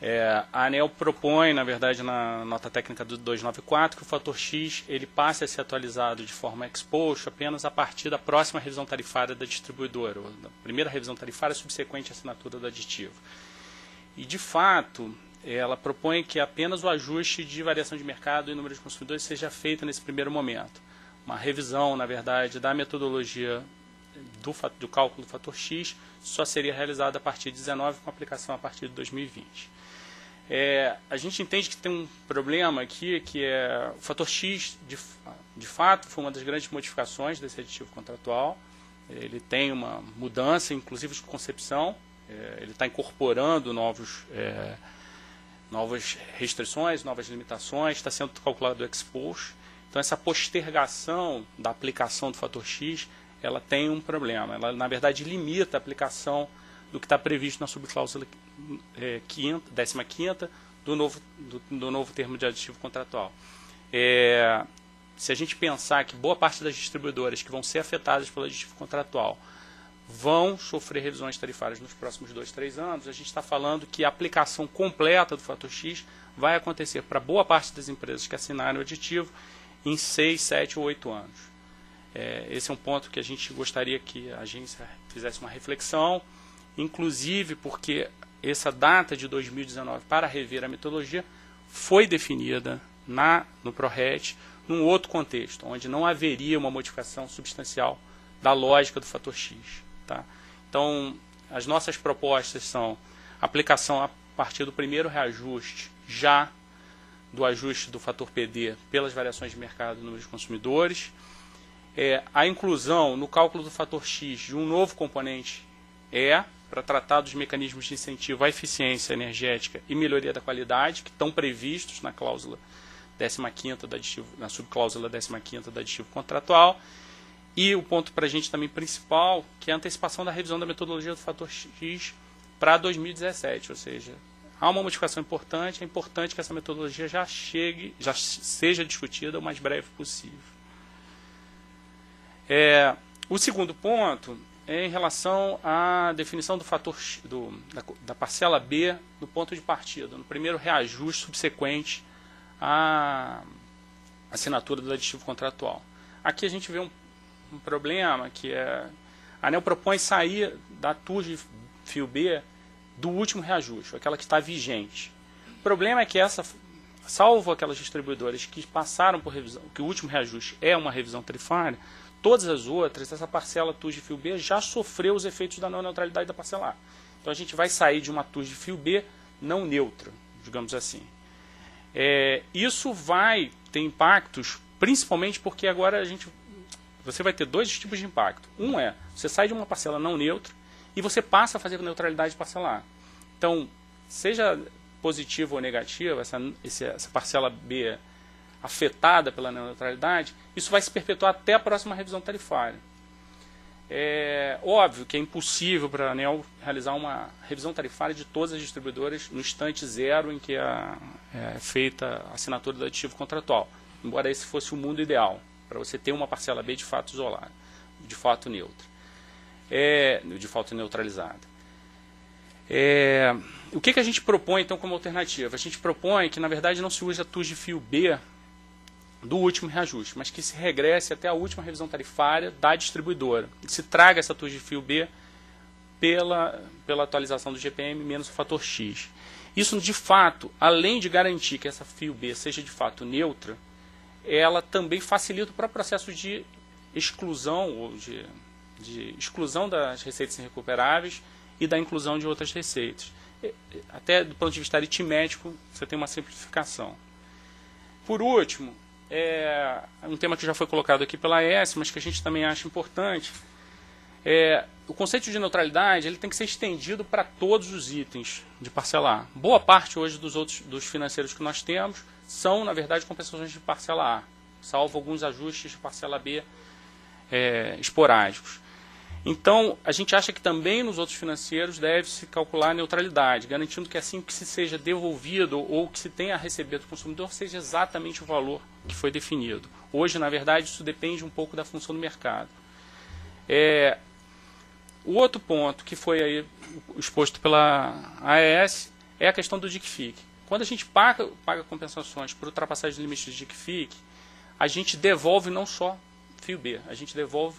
É, a ANEEL propõe, na verdade, na nota técnica do duzentos e noventa e quatro, que o fator X ele passe a ser atualizado de forma ex post apenas a partir da próxima revisão tarifária da distribuidora, ou da primeira revisão tarifária subsequente à assinatura do aditivo. E, de fato, ela propõe que apenas o ajuste de variação de mercado e número de consumidores seja feito nesse primeiro momento. Uma revisão, na verdade, da metodologia do, do cálculo do fator X só seria realizada a partir de dezenove, com aplicação a partir de dois mil e vinte. É, a gente entende que tem um problema aqui, que é o fator X, de, de fato, foi uma das grandes modificações desse aditivo contratual. Ele tem uma mudança, inclusive, de concepção. É, ele está incorporando novos, é, novas restrições, novas limitações, está sendo calculado o ex-post. Então, essa postergação da aplicação do fator X, ela tem um problema. Ela, na verdade, limita a aplicação do que está previsto na subcláusula décima quinta do novo, do, do novo termo de aditivo contratual. É, se a gente pensar que boa parte das distribuidoras que vão ser afetadas pelo aditivo contratual vão sofrer revisões tarifárias nos próximos dois, três anos, a gente está falando que a aplicação completa do fator X vai acontecer para boa parte das empresas que assinarem o aditivo em seis, sete ou oito anos. É, esse é um ponto que a gente gostaria que a agência fizesse uma reflexão, inclusive porque essa data de dois mil e dezenove para rever a metodologia foi definida na, no PRORET num outro contexto, onde não haveria uma modificação substancial da lógica do fator X. Tá? Então, as nossas propostas são aplicação a partir do primeiro reajuste já do ajuste do fator P D pelas variações de mercado no número de consumidores, é, a inclusão no cálculo do fator X de um novo componente E, para tratar dos mecanismos de incentivo à eficiência energética e melhoria da qualidade, que estão previstos na cláusula décima quinta da aditivo, na subcláusula décima quinta da aditivo contratual, e o ponto para a gente também principal, que é a antecipação da revisão da metodologia do fator X para dois mil e dezessete, ou seja, há uma modificação importante, é importante que essa metodologia já chegue, já seja discutida o mais breve possível. É, o segundo ponto é em relação à definição do fator do, da, da parcela B do ponto de partida, no primeiro reajuste subsequente à assinatura do aditivo contratual. Aqui a gente vê um, um problema que é, a ANEEL propõe sair da T U S D fio B do último reajuste, aquela que está vigente. O problema é que essa, salvo aquelas distribuidoras que passaram por revisão, que o último reajuste é uma revisão tarifária, todas as outras, essa parcela T U S D fio B já sofreu os efeitos da não neutralidade da parcela A. Então a gente vai sair de uma T U S D fio B não neutra, digamos assim. É, isso vai ter impactos, principalmente porque agora a gente, você vai ter dois tipos de impacto. Um é, você sai de uma parcela não neutra e você passa a fazer neutralidade de parcela A. Então, seja positiva ou negativa, essa, essa parcela B afetada pela neutralidade, isso vai se perpetuar até a próxima revisão tarifária. É óbvio que é impossível para a ANEEL realizar uma revisão tarifária de todas as distribuidoras no instante zero em que a, é feita a assinatura do aditivo contratual, embora esse fosse o mundo ideal, para você ter uma parcela B de fato isolada, de fato neutra, é, de fato neutralizada. É, o que, que a gente propõe, então, como alternativa? A gente propõe que, na verdade, não se use a T U S D fio B do último reajuste, mas que se regresse até a última revisão tarifária da distribuidora. E se traga essa T U S D fio B pela, pela atualização do G P M menos o fator X. Isso, de fato, além de garantir que essa fio B seja, de fato, neutra, ela também facilita o próprio processo de exclusão, ou de, de exclusão das receitas irrecuperáveis, e da inclusão de outras receitas. Até do ponto de vista aritmético, você tem uma simplificação. Por último, é um tema que já foi colocado aqui pela A E S, mas que a gente também acha importante, é, o conceito de neutralidade ele tem que ser estendido para todos os itens de parcela A. Boa parte hoje dos outros dos financeiros que nós temos são, na verdade, compensações de parcela A, salvo alguns ajustes de parcela B é, esporádicos. Então, a gente acha que também nos outros financeiros deve-se calcular a neutralidade, garantindo que assim que se seja devolvido ou que se tenha a receber do consumidor seja exatamente o valor que foi definido. Hoje, na verdade, isso depende um pouco da função do mercado. É, o outro ponto que foi aí exposto pela A E S é a questão do D I C F I C. Quando a gente paga, paga compensações por ultrapassagem de limites de D I C F I C, a gente devolve não só fio B, a gente devolve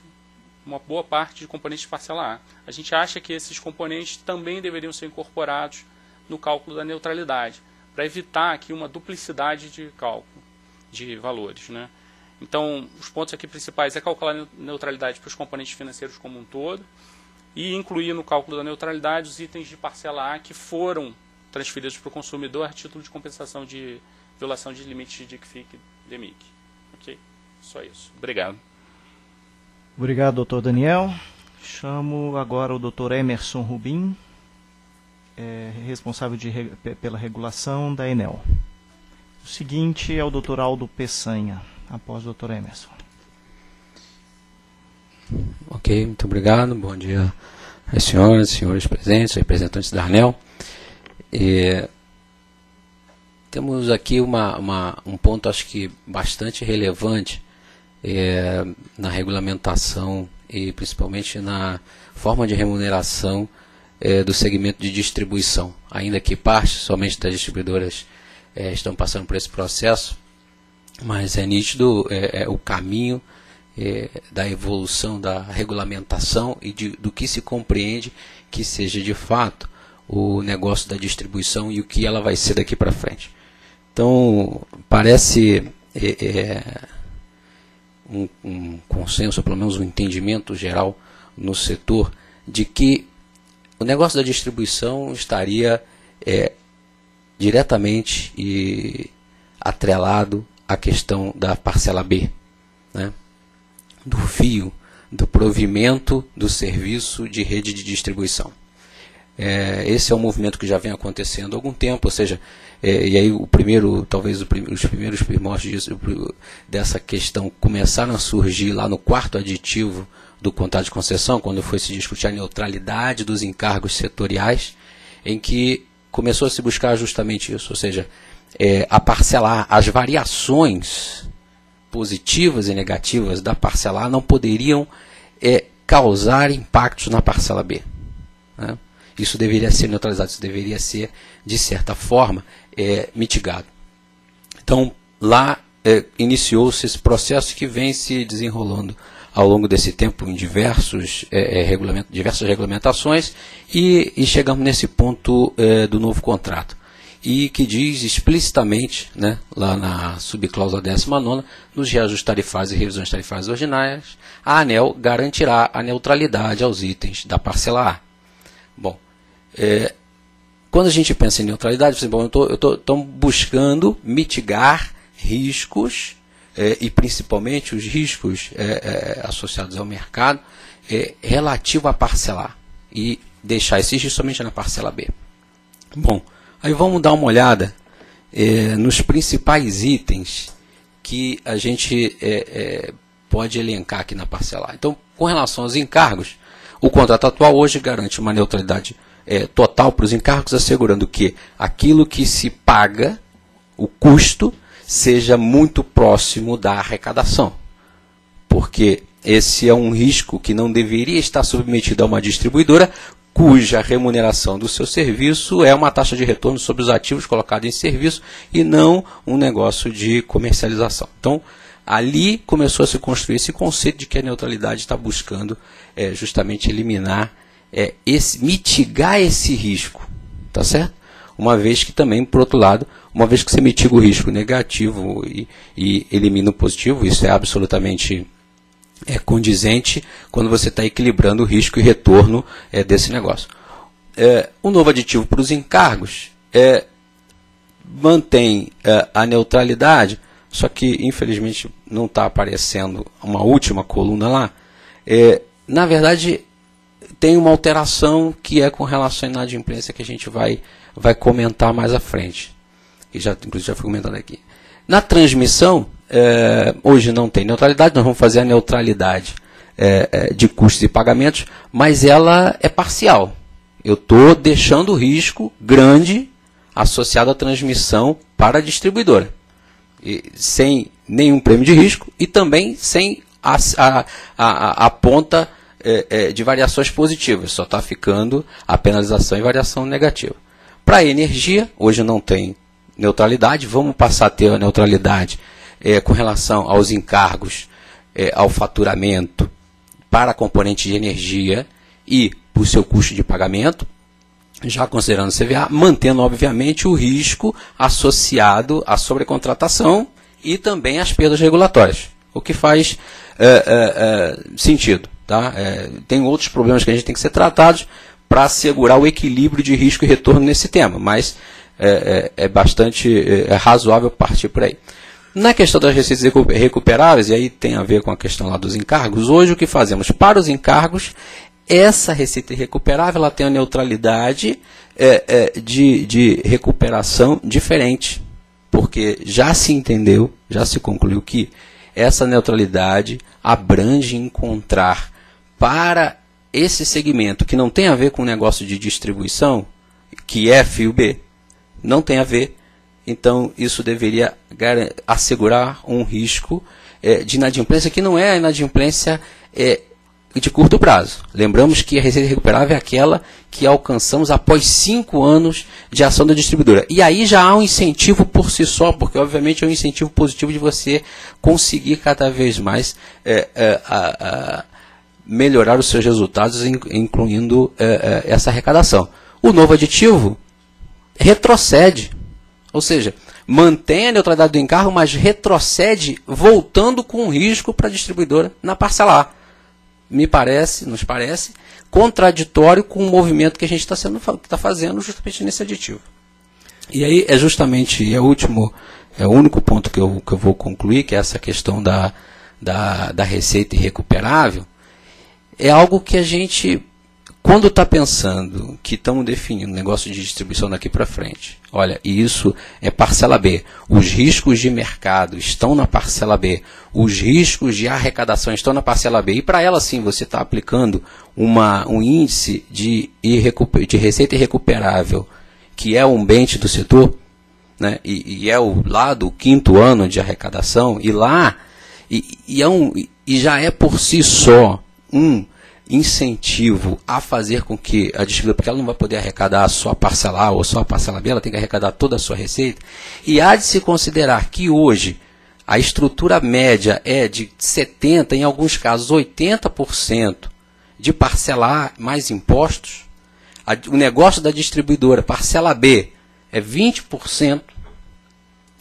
uma boa parte de componentes de parcela A. A gente acha que esses componentes também deveriam ser incorporados no cálculo da neutralidade, para evitar aqui uma duplicidade de cálculo de valores, né? Então, os pontos aqui principais é calcular a neutralidade para os componentes financeiros como um todo e incluir no cálculo da neutralidade os itens de parcela A que foram transferidos para o consumidor a título de compensação de violação de limites de D I C F I C e D M I C. Ok? Só isso. Obrigado. Obrigado, doutor Daniel. Chamo agora o doutor Emerson Rubim, é, responsável de, pela regulação da Enel. O seguinte é o doutor Aldo Peçanha, após o doutor Emerson. Ok, muito obrigado. Bom dia às senhoras, senhores presentes, representantes da Enel. E temos aqui uma, uma, um ponto, acho que bastante relevante, É, na regulamentação e principalmente na forma de remuneração é, do segmento de distribuição. Ainda que parte somente das distribuidoras é, estão passando por esse processo, mas é nítido é, é, o caminho é, da evolução da regulamentação e de, do que se compreende que seja de fato o negócio da distribuição e o que ela vai ser daqui para frente. Então, parece é, é, um, um consenso, ou pelo menos um entendimento geral no setor, de que o negócio da distribuição estaria é, diretamente e atrelado à questão da parcela B, né? Do fio, do provimento do serviço de rede de distribuição. É, esse é um movimento que já vem acontecendo há algum tempo, ou seja, é, e aí o primeiro, talvez o prim, os primeiros primórdios dessa questão começaram a surgir lá no quarto aditivo do contrato de concessão, quando foi se discutir a neutralidade dos encargos setoriais, em que começou a se buscar justamente isso, ou seja, é, a parcelar as variações positivas e negativas da parcela A não poderiam é, causar impactos na parcela B, né? Isso deveria ser neutralizado, isso deveria ser, de certa forma, é, mitigado. Então, lá é, iniciou-se esse processo que vem se desenrolando ao longo desse tempo em diversos, é, é, regulamento, diversas regulamentações e, e chegamos nesse ponto é, do novo contrato. E que diz explicitamente, né, lá na subcláusula décima nona, nos reajustes tarifários e revisões tarifárias ordinárias, a ANEEL garantirá a neutralidade aos itens da parcela A. Bom, é, quando a gente pensa em neutralidade, estamos buscando mitigar riscos, é, e principalmente os riscos é, é, associados ao mercado, é, relativo à parcela A, e deixar esses riscos somente na parcela B. Bom, aí vamos dar uma olhada é, nos principais itens que a gente é, é, pode elencar aqui na parcela A. Então, com relação aos encargos, o contrato atual hoje garante uma neutralidade é, total para os encargos, assegurando que aquilo que se paga, o custo, seja muito próximo da arrecadação. Porque esse é um risco que não deveria estar submetido a uma distribuidora cuja remuneração do seu serviço é uma taxa de retorno sobre os ativos colocados em serviço e não um negócio de comercialização. Então, ali começou a se construir esse conceito de que a neutralidade está buscando é, justamente eliminar, é, esse, mitigar esse risco, tá certo? Uma vez que também, por outro lado, uma vez que você mitiga o risco negativo e, e elimina o positivo, isso é absolutamente é, condizente quando você está equilibrando o risco e retorno é, desse negócio. É, um novo aditivo para os encargos é, mantém é, a neutralidade. Só que, infelizmente, não está aparecendo uma última coluna lá. É, na verdade, tem uma alteração que é com relação à inadimplência que a gente vai, vai comentar mais à frente. E já, inclusive, já fui comentando aqui. Na transmissão, é, hoje não tem neutralidade, nós vamos fazer a neutralidade é, de custos e pagamentos, mas ela é parcial. Eu estou deixando o risco grande associado à transmissão para a distribuidora. E sem nenhum prêmio de risco e também sem a, a, a, a ponta é, é, de variações positivas, só está ficando a penalização e variação negativa. Para a energia, hoje não tem neutralidade, vamos passar a ter a neutralidade é, com relação aos encargos, é, ao faturamento para a componente de energia e por seu custo de pagamento, já considerando o C V A, mantendo, obviamente, o risco associado à sobrecontratação e também às perdas regulatórias, o que faz é, é, é, sentido. Tá? É, tem outros problemas que a gente tem que ser tratados para assegurar o equilíbrio de risco e retorno nesse tema, mas é, é, é bastante é, razoável partir por aí. Na questão das receitas recuperáveis, e aí tem a ver com a questão lá dos encargos, hoje o que fazemos para os encargos, essa receita recuperável ela tem uma neutralidade é, é, de, de recuperação diferente, porque já se entendeu, já se concluiu que essa neutralidade abrange encontrar para esse segmento que não tem a ver com o negócio de distribuição, que é fio B, não tem a ver, então isso deveria assegurar um risco é, de inadimplência, que não é a inadimplência é, e de curto prazo. Lembramos que a receita recuperável é aquela que alcançamos após cinco anos de ação da distribuidora. E aí já há um incentivo por si só, porque obviamente é um incentivo positivo de você conseguir cada vez mais é, é, a, a melhorar os seus resultados, incluindo é, é, essa arrecadação. O novo aditivo retrocede, ou seja, mantém a neutralidade do encargo, mas retrocede voltando com risco para a distribuidora na parcela A. Me parece, nos parece, contraditório com o movimento que a gente está tá fazendo justamente nesse aditivo. E aí é justamente, é o último, é o único ponto que eu, que eu vou concluir, que é essa questão da, da, da receita irrecuperável, é algo que a gente, quando está pensando que estamos definindo um negócio de distribuição daqui para frente, olha, e isso é parcela B, os riscos de mercado estão na parcela B, os riscos de arrecadação estão na parcela B, e para ela sim você está aplicando uma, um índice de, de receita irrecuperável, que é um benchmark do setor, né? e, e é o lá do quinto ano de arrecadação, e lá, e, e, é um, e já é por si só um incentivo a fazer com que a distribuidora, porque ela não vai poder arrecadar só a parcela A ou só a parcela B, ela tem que arrecadar toda a sua receita, e há de se considerar que hoje a estrutura média é de setenta por cento, em alguns casos oitenta por cento de parcela A mais impostos, a, o negócio da distribuidora, parcela B, é vinte por cento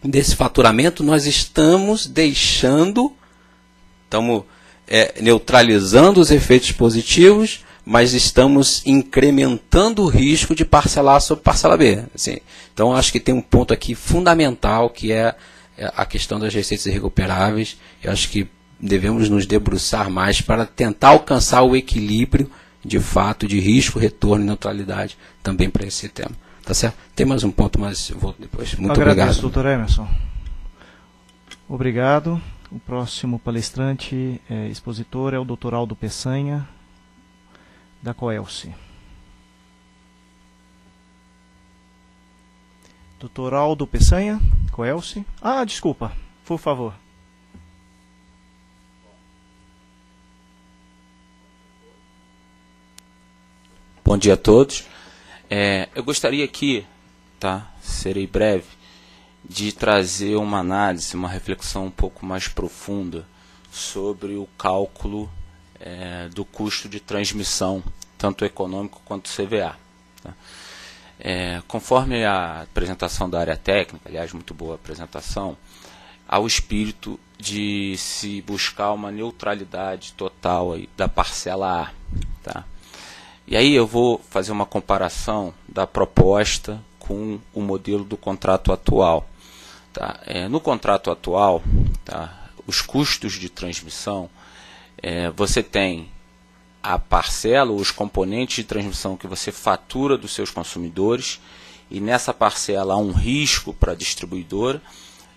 desse faturamento, nós estamos deixando, estamos... É, neutralizando os efeitos positivos, mas estamos incrementando o risco de parcelar sobre parcela B. Assim, então, acho que tem um ponto aqui fundamental, que é a questão das receitas irrecuperáveis. Eu acho que devemos nos debruçar mais para tentar alcançar o equilíbrio, de fato, de risco, retorno e neutralidade, também para esse tema. Tá certo? Tem mais um ponto, mas eu volto depois. Muito obrigado. Agradeço, doutor Emerson. Obrigado. O próximo palestrante, é, expositor, é o doutor Aldo Peçanha, da Coelce. doutor Aldo Peçanha, Coelce. Ah, desculpa, por favor. Bom dia a todos. É, eu gostaria aqui, tá, serei breve, de trazer uma análise, uma reflexão um pouco mais profunda sobre o cálculo é, do custo de transmissão, tanto econômico quanto C V A. Tá? É, conforme a apresentação da área técnica, aliás, muito boa apresentação, há o espírito de se buscar uma neutralidade total aí da parcela A. Tá? E aí eu vou fazer uma comparação da proposta com o modelo do contrato atual. Tá? É, no contrato atual, tá? Os custos de transmissão, é, você tem a parcela, os componentes de transmissão que você fatura dos seus consumidores, e nessa parcela há um risco para a distribuidora,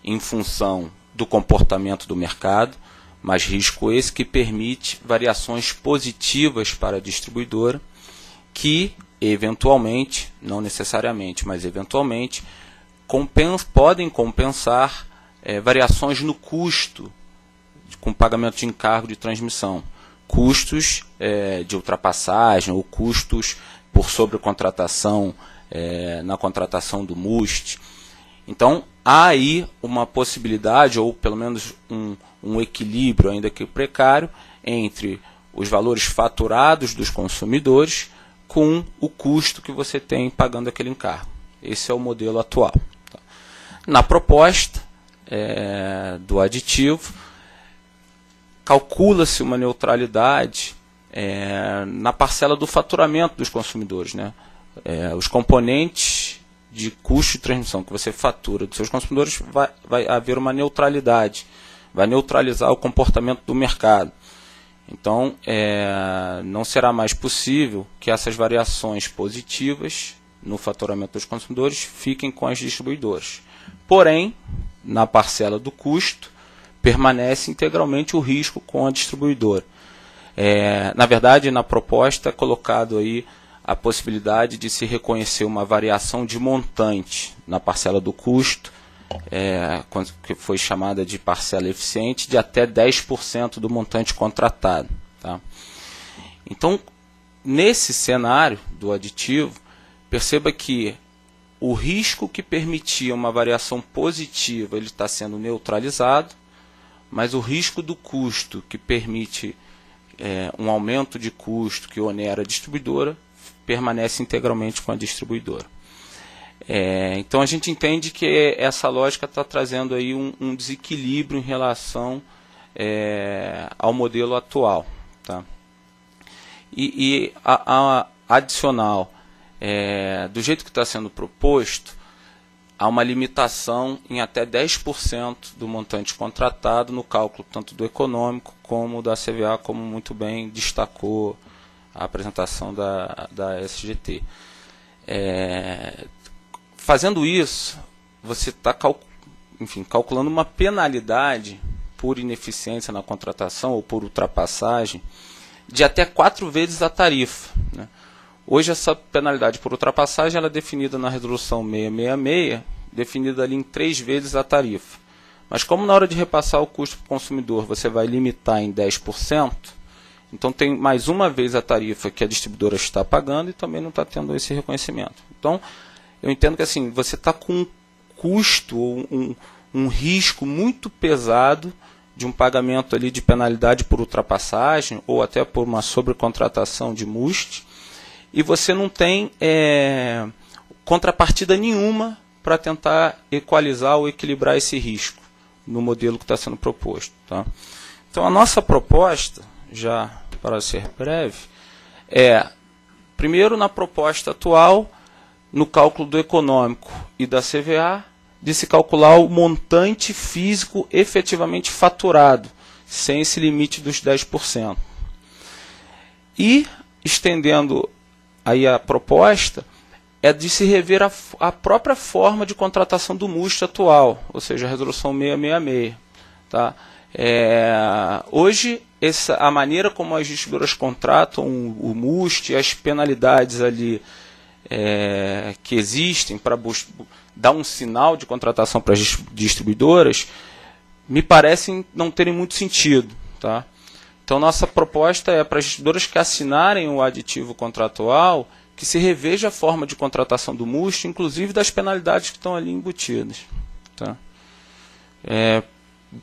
em função do comportamento do mercado, mas risco esse que permite variações positivas para a distribuidora, que eventualmente, não necessariamente, mas eventualmente, Compensa, podem compensar é, variações no custo de, com pagamento de encargo de transmissão, custos é, de ultrapassagem ou custos por sobrecontratação é, na contratação do M U S T. Então, há aí uma possibilidade, ou pelo menos um, um equilíbrio, ainda que precário, entre os valores faturados dos consumidores com o custo que você tem pagando aquele encargo. Esse é o modelo atual. Na proposta é, do aditivo, calcula-se uma neutralidade é, na parcela do faturamento dos consumidores. Né? É, os componentes de custo de transmissão que você fatura dos seus consumidores, vai, vai haver uma neutralidade, vai neutralizar o comportamento do mercado. Então, é, não será mais possível que essas variações positivas no faturamento dos consumidores fiquem com as distribuidoras. Porém, na parcela do custo, permanece integralmente o risco com a distribuidora. É, na verdade, na proposta é colocado aí a possibilidade de se reconhecer uma variação de montante na parcela do custo, é, que foi chamada de parcela eficiente, de até dez por cento do montante contratado. Tá? Então, nesse cenário do aditivo, perceba que o risco que permitia uma variação positiva ele está sendo neutralizado, mas o risco do custo que permite é, um aumento de custo que onera a distribuidora permanece integralmente com a distribuidora. É, então a gente entende que essa lógica está trazendo aí um, um desequilíbrio em relação é, ao modelo atual, tá? E, e a, a adicional, é, do jeito que está sendo proposto, há uma limitação em até dez por cento do montante contratado no cálculo tanto do econômico como da C V A, como muito bem destacou a apresentação da, da S G T. É, fazendo isso, você está calcu- enfim, calculando uma penalidade por ineficiência na contratação ou por ultrapassagem de até quatro vezes a tarifa, né? Hoje essa penalidade por ultrapassagem ela é definida na resolução seiscentos e sessenta e seis, definida ali em três vezes a tarifa. Mas como na hora de repassar o custo para o consumidor você vai limitar em dez por cento, então tem mais uma vez a tarifa que a distribuidora está pagando e também não está tendo esse reconhecimento. Então eu entendo que assim, você está com um custo, um, um risco muito pesado de um pagamento ali de penalidade por ultrapassagem ou até por uma sobrecontratação de M U S T, e você não tem é, contrapartida nenhuma para tentar equalizar ou equilibrar esse risco no modelo que está sendo proposto, tá? Então a nossa proposta, já para ser breve, é, primeiro na proposta atual, no cálculo do econômico e da C V A, de se calcular o montante físico efetivamente faturado, sem esse limite dos dez por cento. E, estendendo aí a proposta, é de se rever a, a própria forma de contratação do M U S T atual, ou seja, a resolução seiscentos e sessenta e seis. Tá? É, hoje, essa, a maneira como as distribuidoras contratam o, o M U S T e as penalidades ali É, que existem para dar um sinal de contratação para as distribuidoras, me parecem não terem muito sentido, tá? Então, nossa proposta é para as distribuidoras que assinarem o aditivo contratual, que se reveja a forma de contratação do M U S T, inclusive das penalidades que estão ali embutidas, tá? É,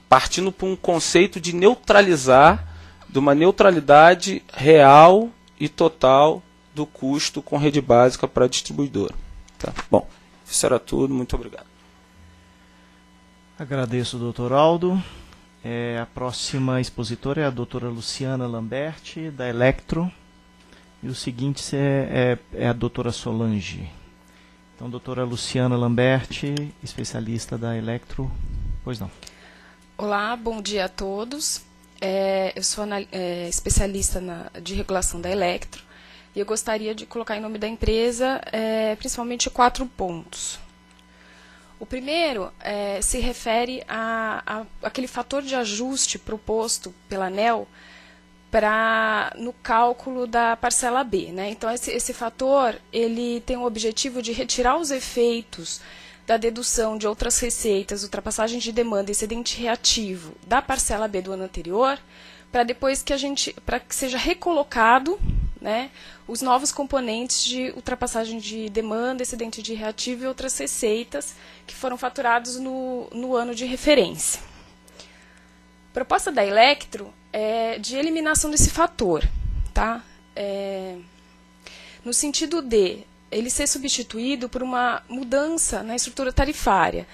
partindo para um conceito de neutralizar, de uma neutralidade real e total do custo com rede básica para a distribuidora. Tá? Bom, isso era tudo, muito obrigado. Agradeço, doutor Aldo. É, a próxima expositora é a doutora Luciana Lamberti, da Electro, e o seguinte é, é, é a doutora Solange. Então, doutora Luciana Lamberti, especialista da Electro, pois não. Olá, bom dia a todos. É, eu sou é, especialista na, de regulação da Electro, e eu gostaria de colocar em nome da empresa, é, principalmente, quatro pontos. O primeiro é, se refere a, a aquele fator de ajuste proposto pela Anel para no cálculo da parcela B, né? Então, esse, esse fator ele tem o objetivo de retirar os efeitos da dedução de outras receitas, ultrapassagem de demanda e excedente reativo da parcela B do ano anterior, para depois que a gente, para que seja recolocado, né, os novos componentes de ultrapassagem de demanda, excedente de reativo e outras receitas que foram faturados no, no ano de referência. A proposta da Electro é de eliminação desse fator, tá? É, no sentido de ele ser substituído por uma mudança na estrutura tarifária.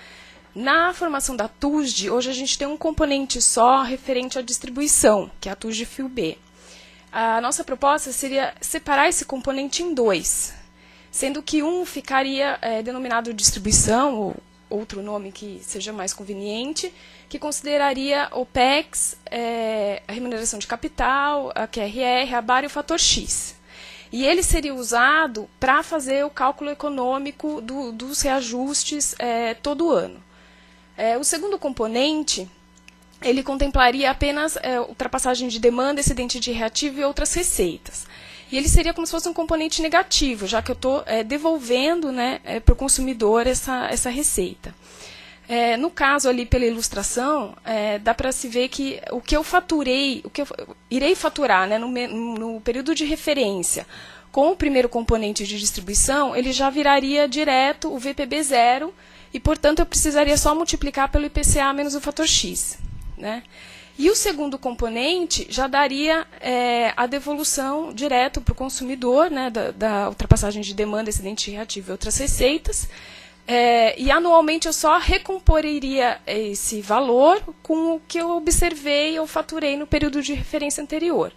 Na formação da T U S D, hoje a gente tem um componente só referente à distribuição, que é a T U S D Fio B. A nossa proposta seria separar esse componente em dois, sendo que um ficaria é, denominado distribuição, ou outro nome que seja mais conveniente, que consideraria OPEX, é, a remuneração de capital, a Q R R, a B A R e o fator X. E ele seria usado para fazer o cálculo econômico do, dos reajustes é, todo ano. É, o segundo componente, ele contemplaria apenas é, ultrapassagem de demanda, excedente de reativo e outras receitas. E ele seria como se fosse um componente negativo, já que eu estou é, devolvendo, né, é, para o consumidor essa, essa receita. É, no caso ali pela ilustração, é, dá para se ver que o que eu faturei, o que eu irei faturar, né, no, no período de referência, com o primeiro componente de distribuição, ele já viraria direto o V P B zero e, portanto, eu precisaria só multiplicar pelo I P C A menos o fator X, né? E o segundo componente já daria é, a devolução direto para o consumidor, né, da, da ultrapassagem de demanda, excedente reativo e outras receitas. É, e anualmente eu só recomporeria esse valor com o que eu observei ou faturei no período de referência anterior.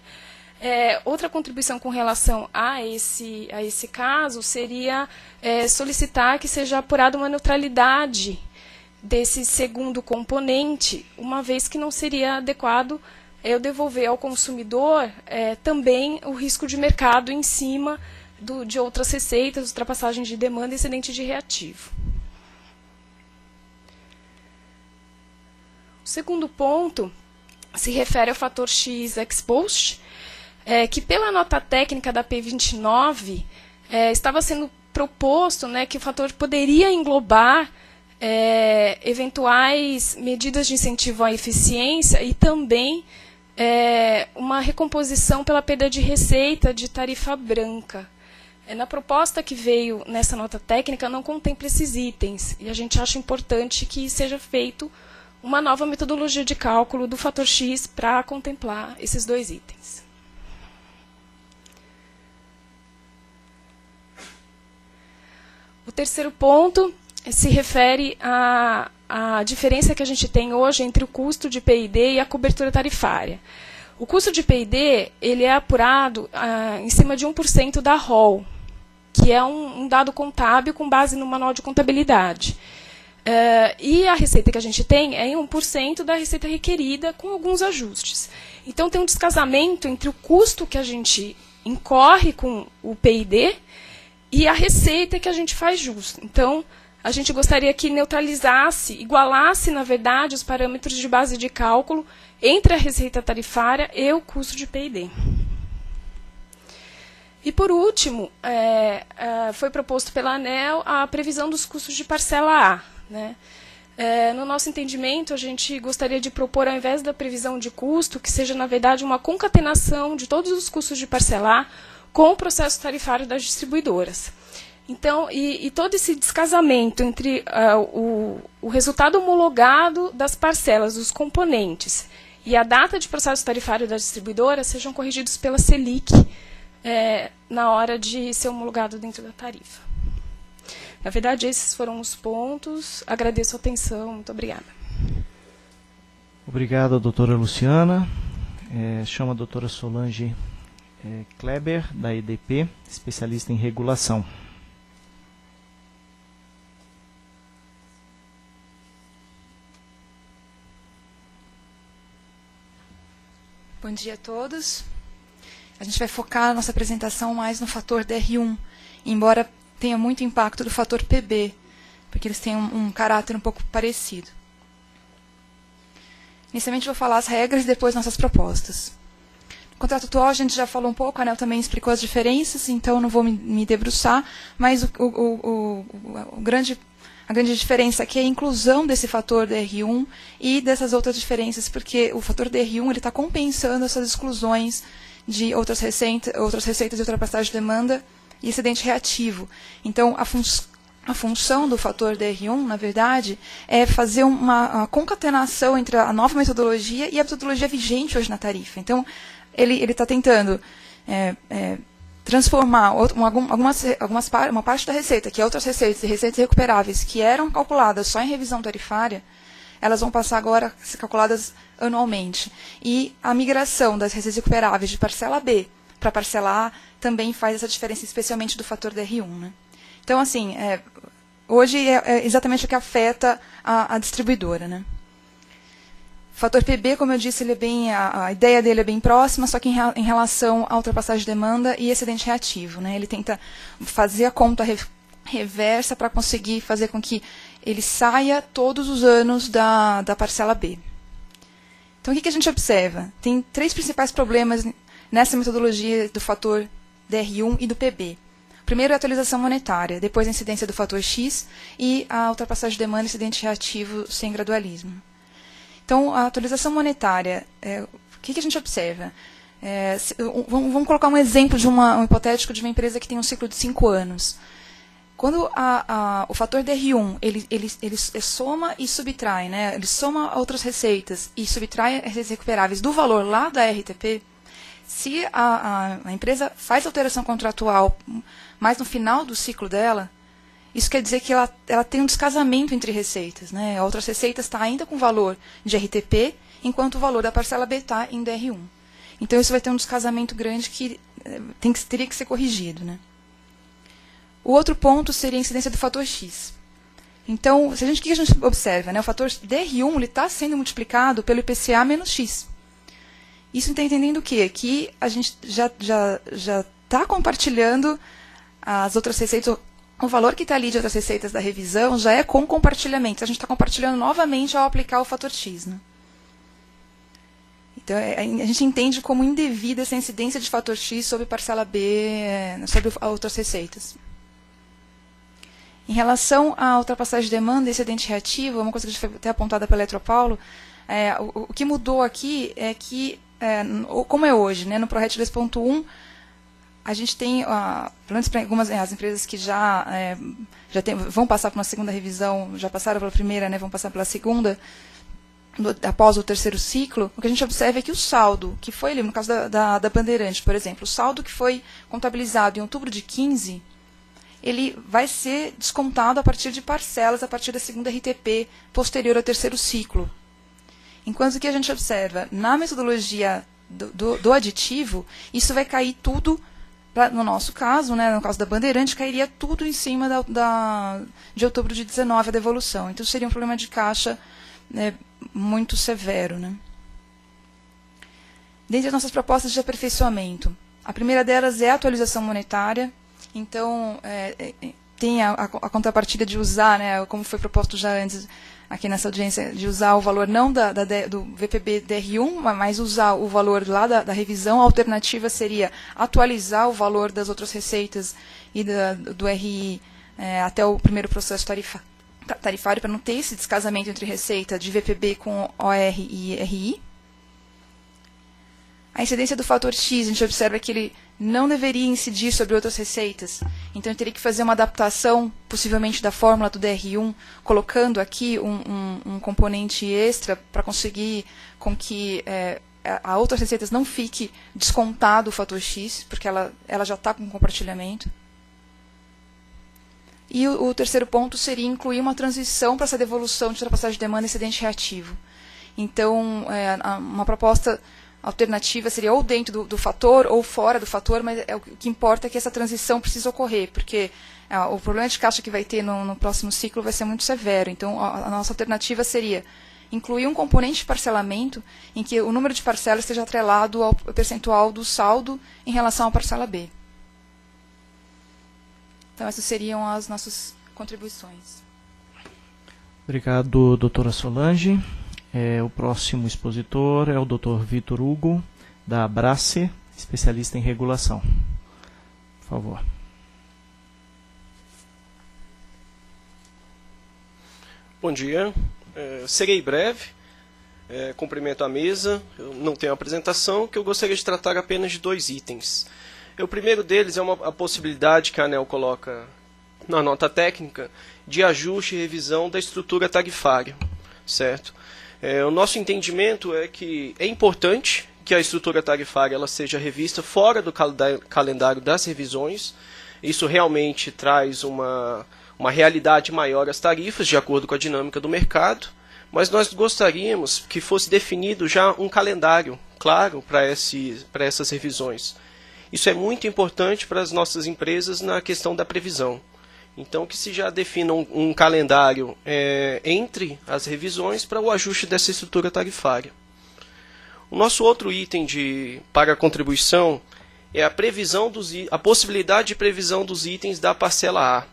É, outra contribuição com relação a esse, a esse caso seria é, solicitar que seja apurada uma neutralidade desse segundo componente, uma vez que não seria adequado eu devolver ao consumidor é, também o risco de mercado em cima do, de outras receitas, ultrapassagem de demanda e excedente de reativo. O segundo ponto se refere ao fator X ex-post, é, que pela nota técnica da P vinte e nove é, estava sendo proposto, né, que o fator poderia englobar É, eventuais medidas de incentivo à eficiência e também é, uma recomposição pela perda de receita de tarifa branca. É, na proposta que veio nessa nota técnica não contempla esses itens e a gente acha importante que seja feito uma nova metodologia de cálculo do fator X para contemplar esses dois itens. O terceiro ponto se refere à, à diferença que a gente tem hoje entre o custo de P e D e a cobertura tarifária. O custo de P e D ele é apurado ah, em cima de um por cento da R O L, que é um, um dado contábil com base no manual de contabilidade. Uh, e a receita que a gente tem é em um por cento da receita requerida, com alguns ajustes. Então, tem um descasamento entre o custo que a gente incorre com o P e D e a receita que a gente faz justo. Então, a gente gostaria que neutralizasse, igualasse, na verdade, os parâmetros de base de cálculo entre a receita tarifária e o custo de P e D. E, por último, é, é, foi proposto pela Anel a previsão dos custos de parcela A, né? É, no nosso entendimento, a gente gostaria de propor, ao invés da previsão de custo, que seja, na verdade, uma concatenação de todos os custos de parcela A com o processo tarifário das distribuidoras. Então, e, e todo esse descasamento entre uh, o, o resultado homologado das parcelas, dos componentes, e a data de processo tarifário da distribuidora sejam corrigidos pela Selic é, na hora de ser homologado dentro da tarifa. Na verdade, esses foram os pontos. Agradeço a atenção. Muito obrigada. Obrigado, doutora Luciana. É, chamo a doutora Solange é, Kleber, da E D P, especialista em regulação. Bom dia a todos. A gente vai focar a nossa apresentação mais no fator D R um, embora tenha muito impacto do fator P B, porque eles têm um, um caráter um pouco parecido. Inicialmente vou falar as regras e depois nossas propostas. No contrato atual a gente já falou um pouco, a ANEEL também explicou as diferenças, então não vou me, me debruçar, mas o, o, o, o, o grande, a grande diferença aqui é a inclusão desse fator D R um e dessas outras diferenças, porque o fator D R um está compensando essas exclusões de outras, receita, outras receitas de ultrapassagem de demanda e excedente reativo. Então, a, fun a função do fator D R um, na verdade, é fazer uma, uma concatenação entre a nova metodologia e a metodologia vigente hoje na tarifa. Então, ele está tentando É, é, transformar algumas, algumas, uma parte da receita, que é outras receitas e receitas recuperáveis, que eram calculadas só em revisão tarifária, elas vão passar agora a ser calculadas anualmente. E a migração das receitas recuperáveis de parcela B para parcela A também faz essa diferença, especialmente do fator D R um. Né? Então, assim, é, hoje é, é exatamente o que afeta a, a distribuidora. Né? O fator P B, como eu disse, ele é bem, a, a ideia dele é bem próxima, só que em, em relação à ultrapassagem de demanda e excedente reativo. Né? Ele tenta fazer a conta re, reversa para conseguir fazer com que ele saia todos os anos da, da parcela B. Então, o que, que a gente observa? Tem três principais problemas nessa metodologia do fator D R um e do P B. O Primeiro a atualização monetária, depois a incidência do fator X e a ultrapassagem de demanda incidente reativo sem gradualismo. Então, a atualização monetária, é, o que, que a gente observa? É, se, vamos, vamos colocar um exemplo de uma, um hipotético de uma empresa que tem um ciclo de cinco anos. Quando a, a, o fator D R um, ele, ele, ele soma e subtrai, né? Ele soma outras receitas e subtrai as recuperáveis do valor lá da R T P, se a, a, a empresa faz alteração contratual, mas no final do ciclo dela, isso quer dizer que ela, ela tem um descasamento entre receitas, né? Outras receitas estão ainda com valor de R T P, enquanto o valor da parcela B está em D R um. Então, isso vai ter um descasamento grande que, tem que teria que ser corrigido, né? O outro ponto seria a incidência do fator X. Então, se a gente, o que a gente observa? Né? O fator D R um está sendo multiplicado pelo I P C A menos X. Isso está entendendo o quê? Que a gente já está já, já compartilhando as outras receitas, o valor que está ali de outras receitas da revisão já é com compartilhamento. A gente está compartilhando novamente ao aplicar o fator X. Né? Então, a gente entende como indevida essa incidência de fator X sobre parcela B, sobre outras receitas. Em relação à ultrapassagem de demanda e excedente reativo, é uma coisa que foi até apontada pela Eletropaulo, é, o, o que mudou aqui é que, é, como é hoje, né, no ProRet dois ponto um, a gente tem, ah, pelo menos para algumas as empresas que já, é, já tem, vão passar por uma segunda revisão, já passaram pela primeira, né, vão passar pela segunda, do, após o terceiro ciclo, o que a gente observa é que o saldo, que foi, no caso da, da, da Bandeirante, por exemplo, o saldo que foi contabilizado em outubro de quinze, ele vai ser descontado a partir de parcelas, a partir da segunda R T P, posterior ao terceiro ciclo. Enquanto que a gente observa, na metodologia do, do, do aditivo, isso vai cair tudo, pra, no nosso caso, né, no caso da Bandeirante, cairia tudo em cima da, da, de outubro de dezenove, a devolução. Então, seria um problema de caixa, né, muito severo. Né? Dentre as nossas propostas de aperfeiçoamento, a primeira delas é a atualização monetária. Então, é, tem a, a contrapartida de usar, né, como foi proposto já antes aqui nessa audiência, de usar o valor não da, da, do V P B D R um, mas usar o valor lá da, da revisão. A alternativa seria atualizar o valor das outras receitas e da, do R I é, até o primeiro processo tarifa, tarifário, para não ter esse descasamento entre receita de V P B com O R e R I. A incidência do fator X, a gente observa que ele não deveria incidir sobre outras receitas. Então, eu teria que fazer uma adaptação, possivelmente, da fórmula do D R um, colocando aqui um, um, um componente extra para conseguir com que é, a outras receitas não fique descontado o fator X, porque ela, ela já está com compartilhamento. E o, o terceiro ponto seria incluir uma transição para essa devolução de ultrapassagem de demanda e excedente reativo. Então, é, uma proposta alternativa seria ou dentro do, do fator ou fora do fator, mas é, o que importa é que essa transição precisa ocorrer, porque ah, o problema de caixa que vai ter no, no próximo ciclo vai ser muito severo. Então, a, a nossa alternativa seria incluir um componente de parcelamento em que o número de parcelas esteja atrelado ao percentual do saldo em relação à parcela B. Então, essas seriam as nossas contribuições. Obrigado, doutora Solange. É, o próximo expositor é o doutor Vitor Hugo, da Abrace, especialista em regulação. Por favor. Bom dia. É, serei breve. É, cumprimento a mesa. Eu não tenho apresentação, que eu gostaria de tratar apenas de dois itens. O primeiro deles é uma, a possibilidade que a ANEEL coloca na nota técnica de ajuste e revisão da estrutura tarifária. Certo? É, o nosso entendimento é que é importante que a estrutura tarifária ela seja revista fora do cal da, calendário das revisões. Isso realmente traz uma, uma realidade maior às tarifas, de acordo com a dinâmica do mercado. Mas nós gostaríamos que fosse definido já um calendário claro para essas revisões. Isso é muito importante para as nossas empresas na questão da previsão. Então, que se já defina um, um calendário é, entre as revisões para o ajuste dessa estrutura tarifária. O nosso outro item de, para a contribuição é a, previsão dos, a possibilidade de previsão dos itens da parcela A.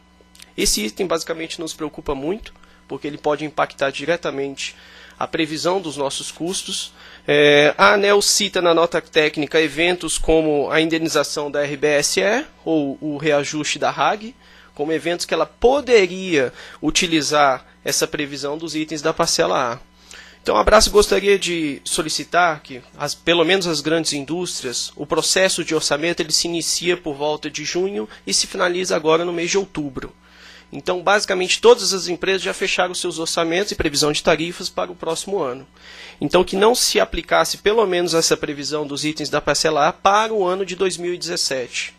Esse item basicamente nos preocupa muito, porque ele pode impactar diretamente a previsão dos nossos custos. É, a ANEEL cita na nota técnica eventos como a indenização da R B S E ou o reajuste da R A G, como eventos que ela poderia utilizar essa previsão dos itens da parcela A. Então, a Abrace gostaria de solicitar que, as, pelo menos as grandes indústrias, o processo de orçamento ele se inicia por volta de junho e se finaliza agora no mês de outubro. Então, basicamente, todas as empresas já fecharam seus orçamentos e previsão de tarifas para o próximo ano. Então, que não se aplicasse, pelo menos, essa previsão dos itens da parcela A para o ano de dois mil e dezessete.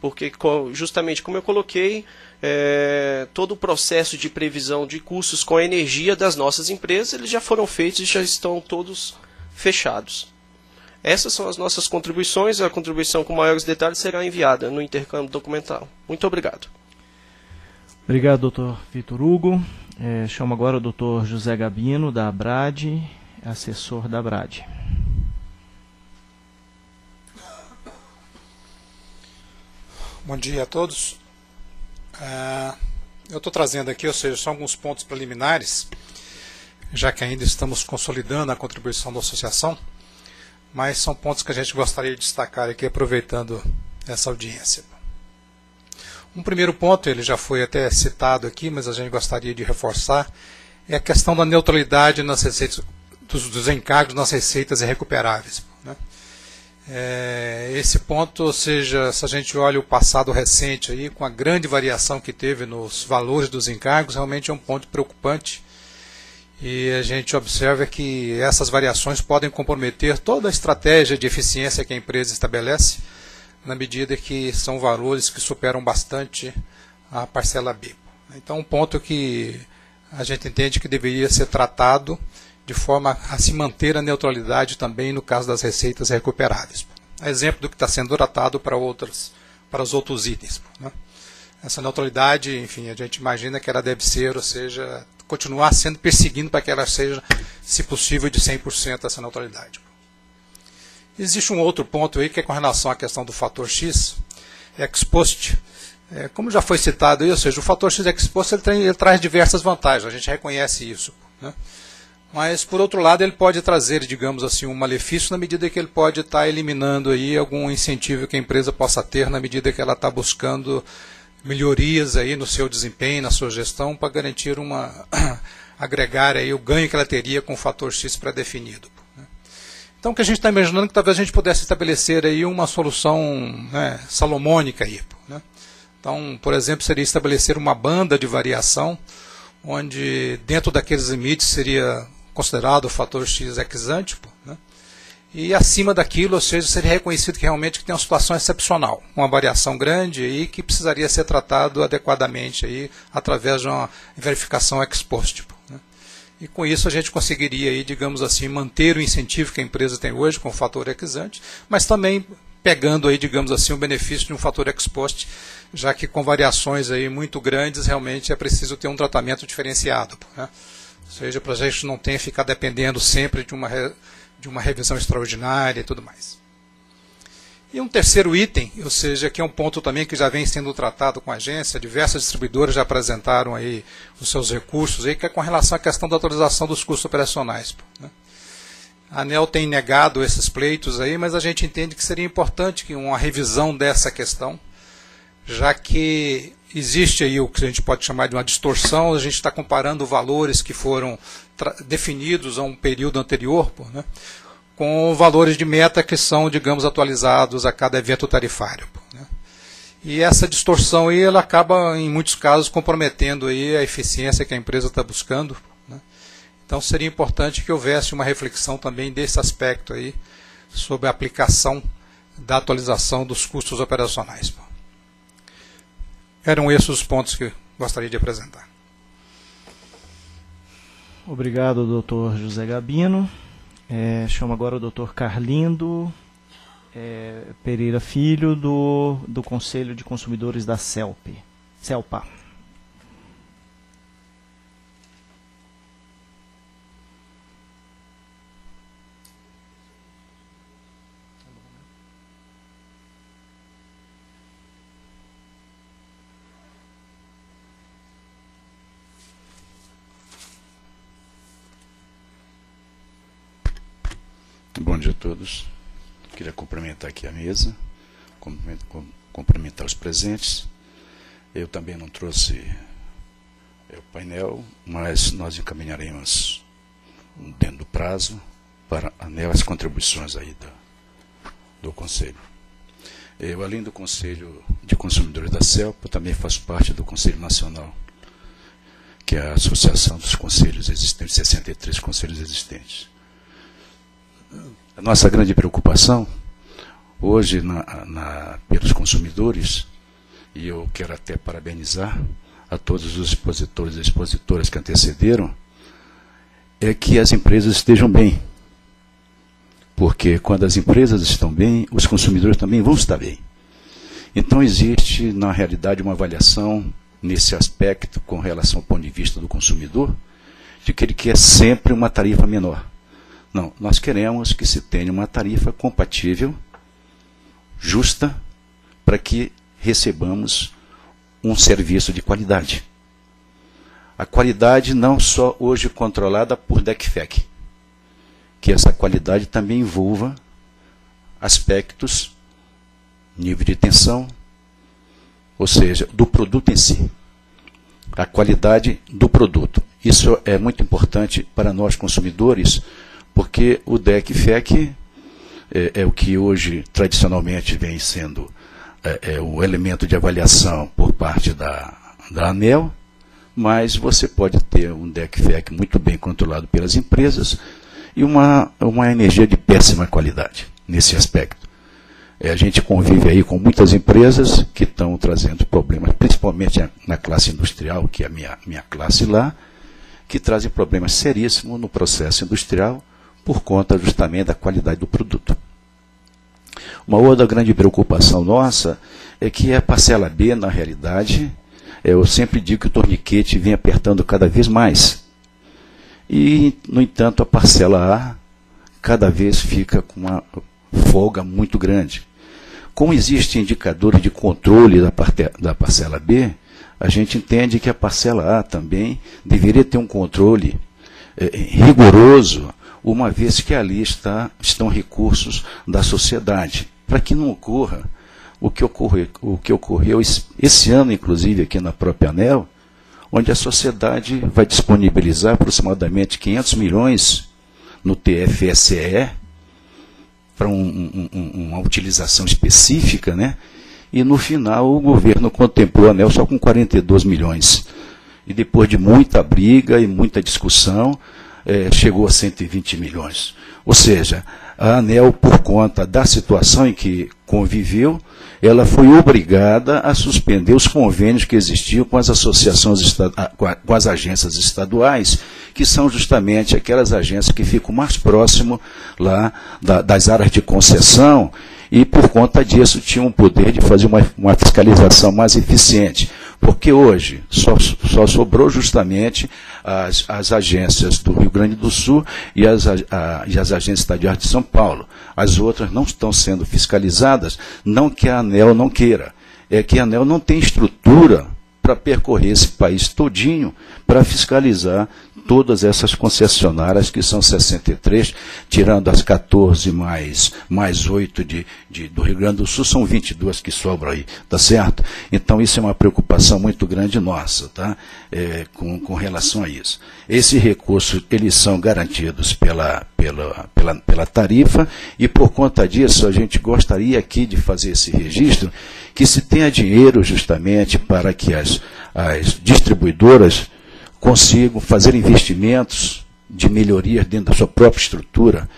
Porque, justamente como eu coloquei, é, todo o processo de previsão de custos com a energia das nossas empresas, eles já foram feitos e já estão todos fechados. Essas são as nossas contribuições. A contribuição com maiores detalhes será enviada no intercâmbio documental. Muito obrigado. Obrigado, doutor Vitor Hugo. É, chamo agora o doutor José Gabino, da Abrade, assessor da Abrade. Bom dia a todos. Uh, eu estou trazendo aqui, ou seja, só alguns pontos preliminares, já que ainda estamos consolidando a contribuição da associação, mas são pontos que a gente gostaria de destacar aqui, aproveitando essa audiência. Um primeiro ponto, ele já foi até citado aqui, mas a gente gostaria de reforçar, é a questão da neutralidade nas receitas, dos, dos encargos nas receitas irrecuperáveis, né? É, esse ponto, ou seja, se a gente olha o passado recente, aí, com a grande variação que teve nos valores dos encargos, realmente é um ponto preocupante. E a gente observa que essas variações podem comprometer toda a estratégia de eficiência que a empresa estabelece, na medida que são valores que superam bastante a parcela B. Então, um ponto que a gente entende que deveria ser tratado de forma a se manter a neutralidade também no caso das receitas recuperáveis. É exemplo do que está sendo tratado para, outras, para os outros itens, né? Essa neutralidade, enfim, a gente imagina que ela deve ser, ou seja, continuar sendo perseguindo para que ela seja, se possível, de cem por cento essa neutralidade. Existe um outro ponto aí, que é com relação à questão do fator X, ex-post. É, como já foi citado aí, ou seja, o fator X ex-post ele, ele traz diversas vantagens, a gente reconhece isso, né? Mas, por outro lado, ele pode trazer, digamos assim, um malefício na medida que ele pode estar eliminando aí algum incentivo que a empresa possa ter na medida que ela está buscando melhorias aí no seu desempenho, na sua gestão, para garantir uma... agregar aí o ganho que ela teria com o fator X pré-definido. Então, o que a gente está imaginando é que talvez a gente pudesse estabelecer aí uma solução, né, salomônica aí, né? Então, por exemplo, seria estabelecer uma banda de variação, onde dentro daqueles limites seria considerado o fator X ex-ante, né? E acima daquilo, ou seja, seria reconhecido que realmente que tem uma situação excepcional, uma variação grande e que precisaria ser tratado adequadamente aí, através de uma verificação ex-post, né? E com isso a gente conseguiria, aí, digamos assim, manter o incentivo que a empresa tem hoje com o fator ex-ante, mas também pegando, aí, digamos assim, o benefício de um fator ex-post, já que com variações aí muito grandes realmente é preciso ter um tratamento diferenciado, né? Ou seja, para a gente não ter que ficar dependendo sempre de uma, de uma revisão extraordinária e tudo mais. E um terceiro item, ou seja, que é um ponto também que já vem sendo tratado com a agência, diversas distribuidoras já apresentaram aí os seus recursos, aí, que é com relação à questão da atualização dos custos operacionais, né? A ANEEL tem negado esses pleitos, aí, mas a gente entende que seria importante que uma revisão dessa questão, já que existe aí o que a gente pode chamar de uma distorção, a gente está comparando valores que foram definidos a um período anterior, pô, né? Com valores de meta que são, digamos, atualizados a cada evento tarifário, pô, né? E essa distorção aí, ela acaba, em muitos casos, comprometendo aí a eficiência que a empresa está buscando, né? Então, seria importante que houvesse uma reflexão também desse aspecto aí, sobre a aplicação da atualização dos custos operacionais, pô. Eram esses os pontos que eu gostaria de apresentar. Obrigado, doutor José Gabino. É, chamo agora o doutor Carlindo é, Pereira Filho, do, do Conselho de Consumidores da CELP, CELPA. Bom dia a todos. Queria cumprimentar aqui a mesa, cumprimentar os presentes. Eu também não trouxe o painel, mas nós encaminharemos dentro do prazo para as contribuições aí do, do Conselho. Eu, além do Conselho de Consumidores da CELPA, também faço parte do Conselho Nacional, que é a associação dos conselhos existentes, sessenta e três conselhos existentes. A nossa grande preocupação hoje na, na, pelos consumidores, e eu quero até parabenizar a todos os expositores e expositoras que antecederam, é que as empresas estejam bem. Porque quando as empresas estão bem, os consumidores também vão estar bem. Então existe, na realidade, uma avaliação nesse aspecto com relação ao ponto de vista do consumidor, de que ele quer sempre uma tarifa menor. Não, nós queremos que se tenha uma tarifa compatível, justa, para que recebamos um serviço de qualidade. A qualidade não só hoje controlada por D I C F I C, que essa qualidade também envolva aspectos, nível de tensão, ou seja, do produto em si. A qualidade do produto. Isso é muito importante para nós consumidores, porque o D I C F I C é, é o que hoje tradicionalmente vem sendo é, é o elemento de avaliação por parte da, da ANEEL, mas você pode ter um D I C F I C muito bem controlado pelas empresas e uma, uma energia de péssima qualidade nesse aspecto. É, a gente convive aí com muitas empresas que estão trazendo problemas, principalmente na, na classe industrial, que é a minha, minha classe lá, que trazem problemas seríssimos no processo industrial, por conta justamente da qualidade do produto. Uma outra grande preocupação nossa é que a parcela B, na realidade, eu sempre digo que o torniquete vem apertando cada vez mais. E, no entanto, a parcela A cada vez fica com uma folga muito grande. Como existe indicador de controle da, parte, da parcela B, a gente entende que a parcela A também deveria ter um controle é, rigoroso, uma vez que ali está, estão recursos da sociedade, para que não ocorra o que, ocorre, o que ocorreu esse ano, inclusive, aqui na própria ANEEL, onde a sociedade vai disponibilizar aproximadamente quinhentos milhões no T F S E E, para um, um, um, uma utilização específica, né? E no final o governo contemplou a ANEEL só com quarenta e dois milhões. E depois de muita briga e muita discussão, É, chegou a cento e vinte milhões. Ou seja, a ANEEL, por conta da situação em que conviveu, ela foi obrigada a suspender os convênios que existiam com as associações, com as agências estaduais, que são justamente aquelas agências que ficam mais próximo lá das áreas de concessão, e por conta disso tinham um poder de fazer uma, uma fiscalização mais eficiente. Porque hoje só, só sobrou justamente as, as agências do Rio Grande do Sul e as, a, e as agências estaduais de São Paulo. As outras não estão sendo fiscalizadas, não que a ANEEL não queira, é que a ANEEL não tem estrutura para percorrer esse país todinho para fiscalizar todas essas concessionárias, que são sessenta e três, tirando as quatorze mais, mais oito de, de, do Rio Grande do Sul, são vinte e duas que sobram aí, tá certo? Então isso é uma preocupação muito grande nossa, tá? É, com, com relação a isso. Esses recursos, eles são garantidos pela, pela, pela, pela tarifa, e por conta disso a gente gostaria aqui de fazer esse registro, que se tenha dinheiro justamente para que as, as distribuidoras consigam fazer investimentos de melhoria dentro da sua própria estrutura,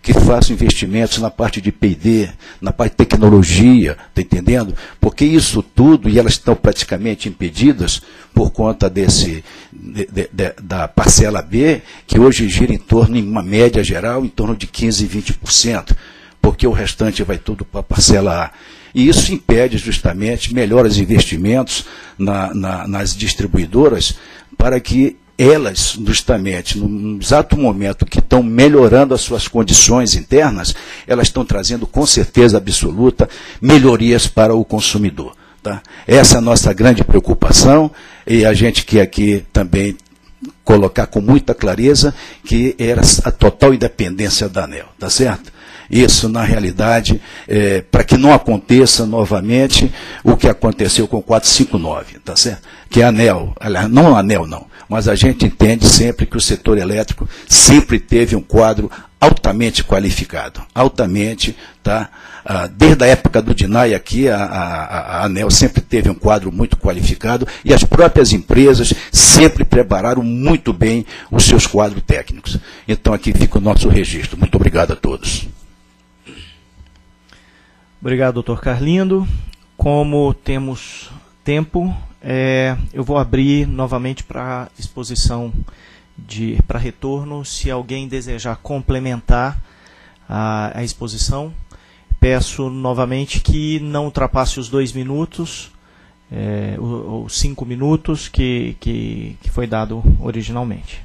que façam investimentos na parte de P e D, na parte de tecnologia, está entendendo? Porque isso tudo, e elas estão praticamente impedidas por conta desse, de, de, de, da parcela B, que hoje gira em torno, em uma média geral, em torno de quinze, vinte por cento, porque o restante vai tudo para a parcela A. E isso impede justamente melhores investimentos na, na, nas distribuidoras, para que elas, justamente, no exato momento que estão melhorando as suas condições internas, elas estão trazendo, com certeza absoluta, melhorias para o consumidor. Tá? Essa é a nossa grande preocupação, e a gente quer aqui também colocar com muita clareza que era a total independência da Enel, tá certo? Isso, na realidade, é, para que não aconteça novamente o que aconteceu com o quatrocentos e cinquenta e nove, tá certo? Que a Enel, não a Enel não, mas a gente entende sempre que o setor elétrico sempre teve um quadro altamente qualificado, altamente, tá? Desde a época do D I N A I aqui, a, a, a Enel sempre teve um quadro muito qualificado e as próprias empresas sempre prepararam muito bem os seus quadros técnicos. Então aqui fica o nosso registro. Muito obrigado a todos. Obrigado, doutor Carlindo. Como temos tempo, é, eu vou abrir novamente para exposição de para retorno. Se alguém desejar complementar a, a exposição, peço novamente que não ultrapasse os dois minutos, é, ou, ou cinco minutos que, que, que foi dado originalmente.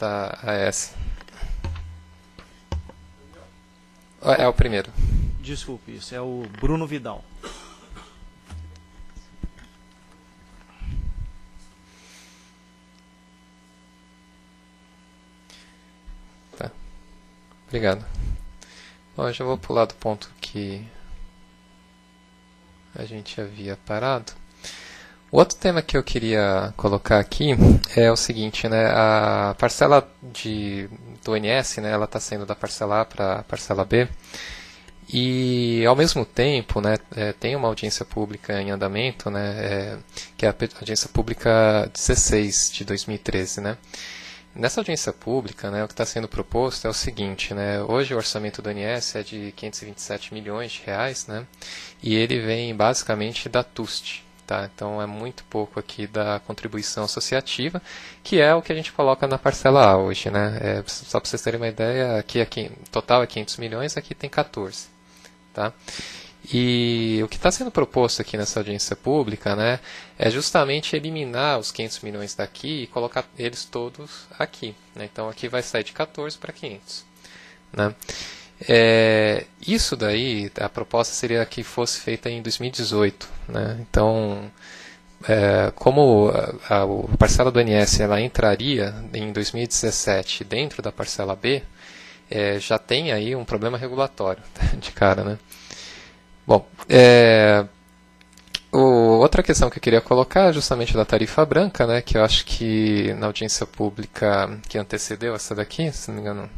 Da A E S. É o primeiro. Desculpe, isso é o Bruno Vidal. Tá. Obrigado. Bom, eu já vou pular do ponto que a gente havia parado. O outro tema que eu queria colocar aqui é o seguinte, né? A parcela de, do O N S, né? Ela está saindo da parcela A para a parcela B e, ao mesmo tempo, né? É, tem uma audiência pública em andamento, né? É, que é a audiência pública dezesseis de dois mil e treze, né? Nessa audiência pública, né? O que está sendo proposto é o seguinte, né? Hoje o orçamento do O N S é de quinhentos e vinte e sete milhões de reais, né? E ele vem basicamente da T U S D. Tá, então é muito pouco aqui da contribuição associativa, que é o que a gente coloca na parcela A hoje, né? É, só para vocês terem uma ideia, aqui, aqui total é quinhentos milhões, aqui tem quatorze, tá? E o que está sendo proposto aqui nessa audiência pública, né, é justamente eliminar os quinhentos milhões daqui e colocar eles todos aqui, né? Então aqui vai sair de quatorze para quinhentos, né? É, isso daí, a proposta seria que fosse feita em dois mil e dezoito, né? Então, é, como a, a parcela do O N S ela entraria em dois mil e dezessete dentro da parcela B, é, já tem aí um problema regulatório de cara, né? Bom, é, o, outra questão que eu queria colocar é justamente da tarifa branca, né? Que eu acho que na audiência pública que antecedeu essa daqui, se não me engano,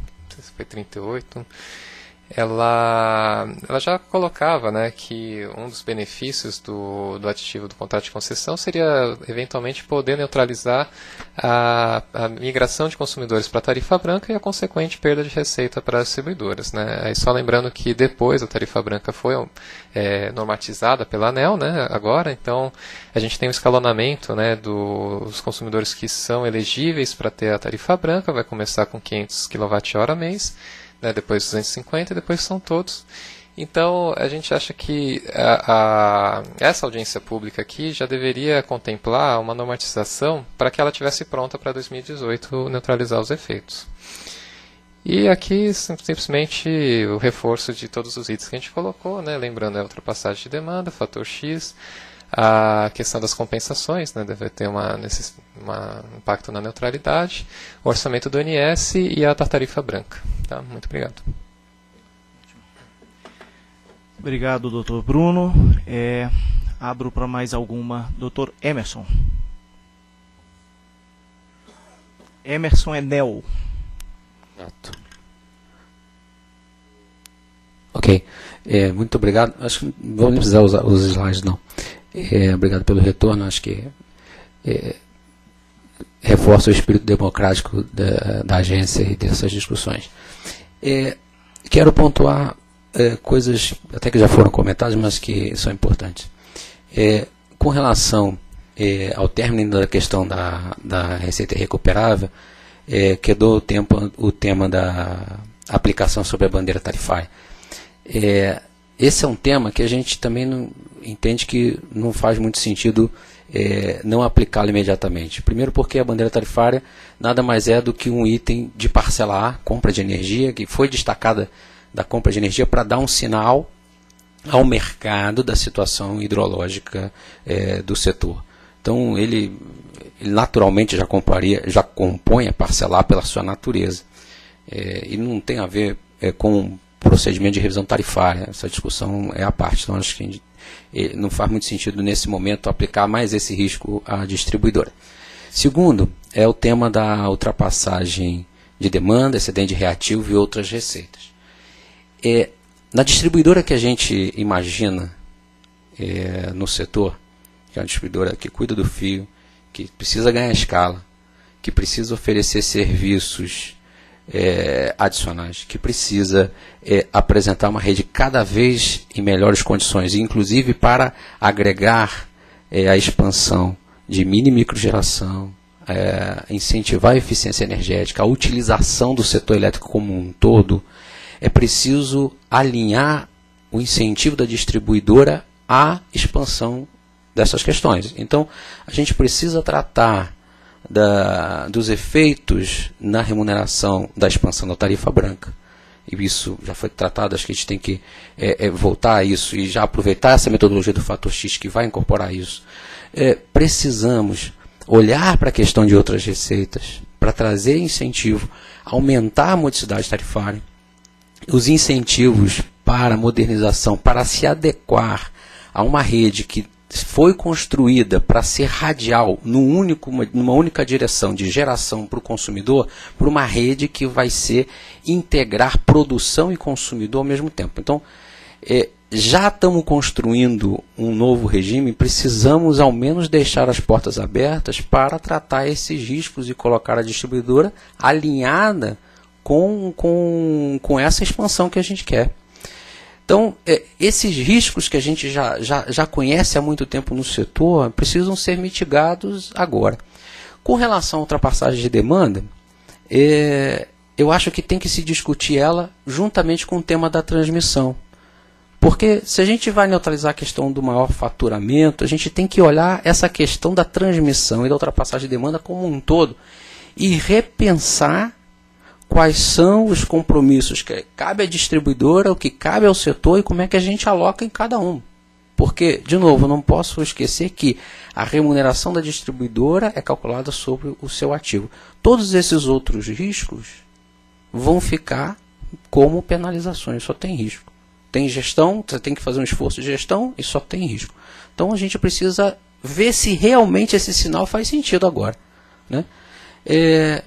foi trinta e oito, ela, ela já colocava, né, que um dos benefícios do, do aditivo do contrato de concessão seria eventualmente poder neutralizar a, a migração de consumidores para a tarifa branca e a consequente perda de receita para as distribuidoras, né? Aí só lembrando que depois a tarifa branca foi é, normatizada pela Enel, né, agora, então a gente tem um escalonamento, né, dos consumidores que são elegíveis para ter a tarifa branca, vai começar com quinhentos quilowatts-hora mês, né, depois duzentos e cinquenta e depois são todos. Então a gente acha que a, a, essa audiência pública aqui já deveria contemplar uma normatização para que ela estivesse pronta para dois mil e dezoito neutralizar os efeitos. E aqui simplesmente o reforço de todos os itens que a gente colocou, né, lembrando a ultrapassagem de demanda, fator X, a questão das compensações, né, deve ter um impacto na neutralidade, o orçamento do O N S e a da tarifa branca. Tá? Muito obrigado. Obrigado, doutor Bruno. É, abro para mais alguma. Doutor Emerson. Emerson Enel. Ok. É, muito obrigado. Acho que não vamos precisar usar os slides, não. É, obrigado pelo retorno, acho que é, reforça o espírito democrático da, da agência e dessas discussões. É, quero pontuar é, coisas, até que já foram comentadas, mas que são importantes. É, com relação é, ao término da questão da, da receita recuperável, é, quedou o, tempo, o tema da aplicação sobre a bandeira tarifária. É, Esse é um tema que a gente também não, entende que não faz muito sentido é, não aplicá-lo imediatamente. Primeiro porque a bandeira tarifária nada mais é do que um item de parcela A, compra de energia, que foi destacada da compra de energia para dar um sinal ao mercado da situação hidrológica é, do setor. Então, ele, ele naturalmente já, comparia, já compõe a parcelar pela sua natureza. É, e não tem a ver é, com o procedimento de revisão tarifária. Essa discussão é à parte. Então, acho que a gente, não faz muito sentido, nesse momento, aplicar mais esse risco à distribuidora. Segundo, é o tema da ultrapassagem de demanda, excedente reativo e outras receitas. É, na distribuidora que a gente imagina é, no setor, que é uma distribuidora que cuida do fio, que precisa ganhar escala, que precisa oferecer serviços é, adicionais, que precisa é, apresentar uma rede cada vez em melhores condições, inclusive para agregar é, a expansão de mini microgeração, é, incentivar a eficiência energética, a utilização do setor elétrico como um todo, é preciso alinhar o incentivo da distribuidora à expansão dessas questões. Então, a gente precisa tratar da, dos efeitos na remuneração da expansão da tarifa branca. E isso já foi tratado, acho que a gente tem que é, é, voltar a isso e já aproveitar essa metodologia do fator X que vai incorporar isso. É, precisamos olhar para a questão de outras receitas, para trazer incentivo, aumentar a modicidade tarifária, os incentivos para modernização, para se adequar a uma rede que foi construída para ser radial, num único, numa única direção de geração para o consumidor, por uma rede que vai ser integrar produção e consumidor ao mesmo tempo. Então, é, já estamos construindo um novo regime, precisamos ao menos deixar as portas abertas para tratar esses riscos e colocar a distribuidora alinhada com, com, com essa expansão que a gente quer. Então, esses riscos que a gente já, já, já conhece há muito tempo no setor, precisam ser mitigados agora. Com relação à ultrapassagem de demanda, é, eu acho que tem que se discutir ela juntamente com o tema da transmissão. Porque se a gente vai neutralizar a questão do maior faturamento, a gente tem que olhar essa questão da transmissão e da ultrapassagem de demanda como um todo e repensar quais são os compromissos que cabe à distribuidora, o que cabe ao setor e como é que a gente aloca em cada um. Porque, de novo, eu não posso esquecer que a remuneração da distribuidora é calculada sobre o seu ativo. Todos esses outros riscos vão ficar como penalizações, só tem risco. Tem gestão, você tem que fazer um esforço de gestão e só tem risco. Então a gente precisa ver se realmente esse sinal faz sentido agora, né? É...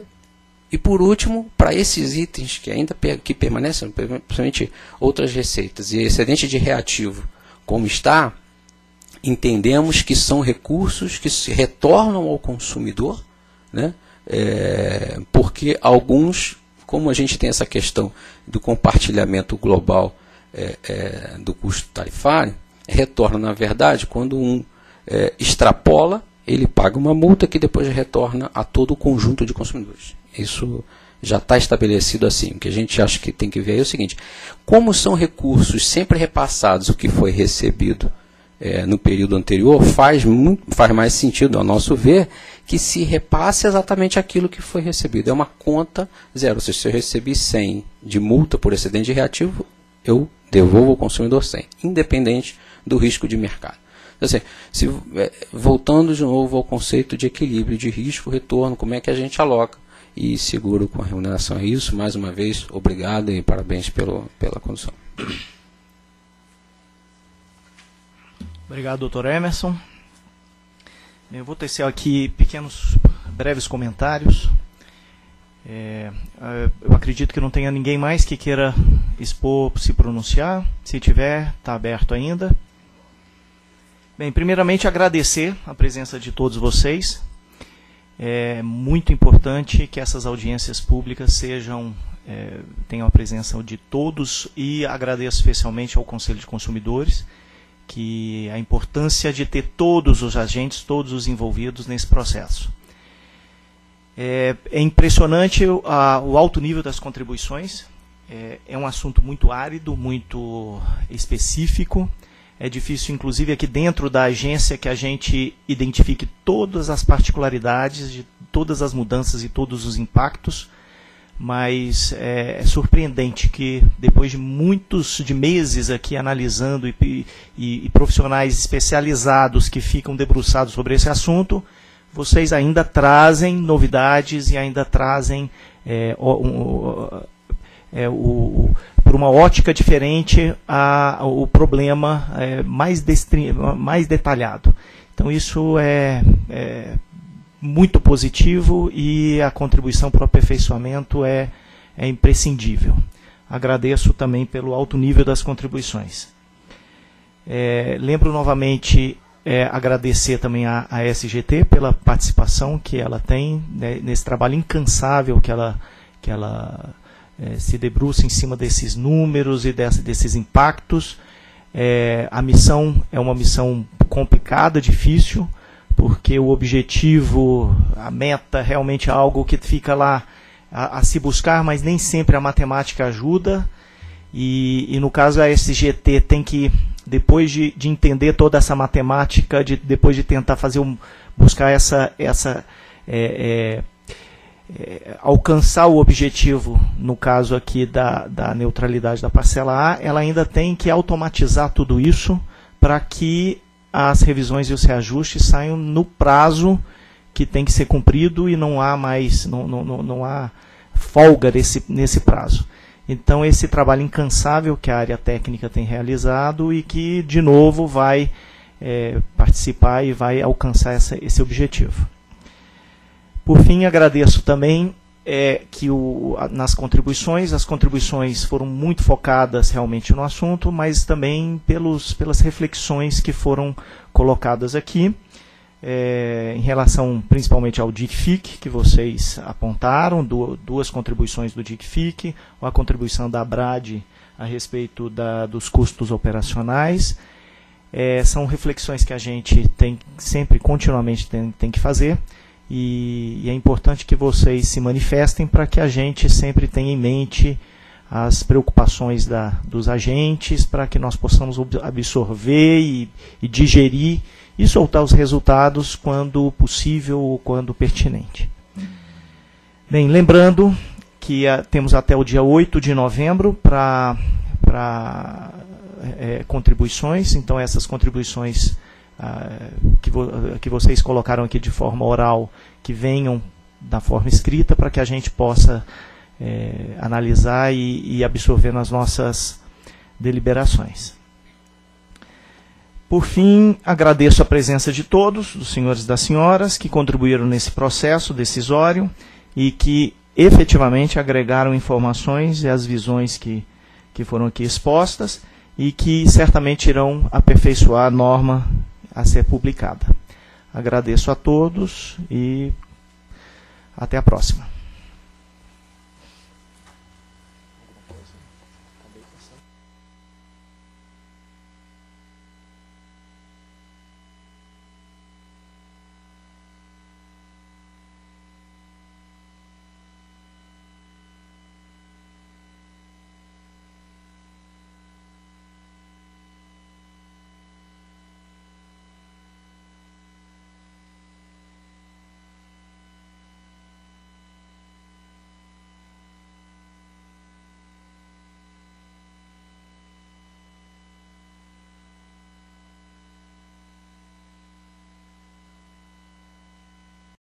E por último, para esses itens que ainda que permanecem, principalmente outras receitas e excedente de reativo, como está, entendemos que são recursos que se retornam ao consumidor, né? É, porque alguns, como a gente tem essa questão do compartilhamento global é, é, do custo tarifário, retorna, na verdade, quando um é, extrapola, ele paga uma multa que depois retorna a todo o conjunto de consumidores. Isso já está estabelecido assim. O que a gente acha que tem que ver é o seguinte: como são recursos sempre repassados o que foi recebido é, no período anterior, faz, muito, faz mais sentido, ao nosso ver, que se repasse exatamente aquilo que foi recebido. É uma conta zero. Ou seja, se eu recebi cem de multa por excedente reativo, eu devolvo ao consumidor cem, independente do risco de mercado. Assim, se, voltando de novo ao conceito de equilíbrio, de risco-retorno, como é que a gente aloca? E seguro com a remuneração. É isso. Mais uma vez, obrigado e parabéns pelo, pela condução. Obrigado, doutor Emerson. Eu vou tecer aqui pequenos, breves comentários. É, eu acredito que não tenha ninguém mais que queira expor, se pronunciar. Se tiver, está aberto ainda. Bem, primeiramente, agradecer a presença de todos vocês. É muito importante que essas audiências públicas sejam, é, tenham a presença de todos e agradeço especialmente ao Conselho de Consumidores, que a importância de ter todos os agentes, todos os envolvidos nesse processo. É, é impressionante o, a, o alto nível das contribuições, é, é um assunto muito árido, muito específico. É difícil, inclusive, aqui dentro da agência, que a gente identifique todas as particularidades de todas as mudanças e todos os impactos. mas é, é surpreendente que depois de muitos de meses aqui analisando e, e, e profissionais especializados que ficam debruçados sobre esse assunto, vocês ainda trazem novidades e ainda trazem é, o, o, é, o, por uma ótica diferente a, a, o problema é, mais, destri, mais detalhado. Então isso é, é muito positivo e a contribuição para o aperfeiçoamento é, é imprescindível. Agradeço também pelo alto nível das contribuições. É, lembro novamente é, agradecer também a, a S G T pela participação que ela tem, né, nesse trabalho incansável que ela, que ela é, se debruça em cima desses números e desse, desses impactos. É, a missão é uma missão complicada, difícil, porque o objetivo, a meta, realmente é algo que fica lá a, a se buscar, mas nem sempre a matemática ajuda. E, e no caso a S G T tem que, depois de, de entender toda essa matemática, de, depois de tentar fazer um, buscar essa, essa é, é, é, alcançar o objetivo, no caso aqui da, da neutralidade da parcela A, ela ainda tem que automatizar tudo isso para que as revisões e os reajustes saiam no prazo que tem que ser cumprido e não há mais, não, não, não há folga nesse, nesse prazo. Então, esse trabalho incansável que a área técnica tem realizado e que, de novo, vai é, participar e vai alcançar essa, esse objetivo. Por fim, agradeço também é, que o, nas contribuições, as contribuições foram muito focadas realmente no assunto, mas também pelos, pelas reflexões que foram colocadas aqui, é, em relação principalmente ao D I C F I C, que vocês apontaram, do, duas contribuições do D I C F I C, a contribuição da Abrade a respeito da, dos custos operacionais. É, são reflexões que a gente tem sempre, continuamente tem, tem que fazer, e, e é importante que vocês se manifestem para que a gente sempre tenha em mente as preocupações da, dos agentes, para que nós possamos absorver e, e digerir e soltar os resultados quando possível ou quando pertinente. Bem, lembrando que a, temos até o dia oito de novembro para é, contribuições, então essas contribuições ah, que, vo, que vocês colocaram aqui de forma oral, que venham da forma escrita para que a gente possa é, analisar e, e absorver nas nossas deliberações. Por fim, agradeço a presença de todos, dos senhores e das senhoras, que contribuíram nesse processo decisório e que efetivamente agregaram informações e as visões que, que foram aqui expostas e que certamente irão aperfeiçoar a norma a ser publicada. Agradeço a todos e até a próxima.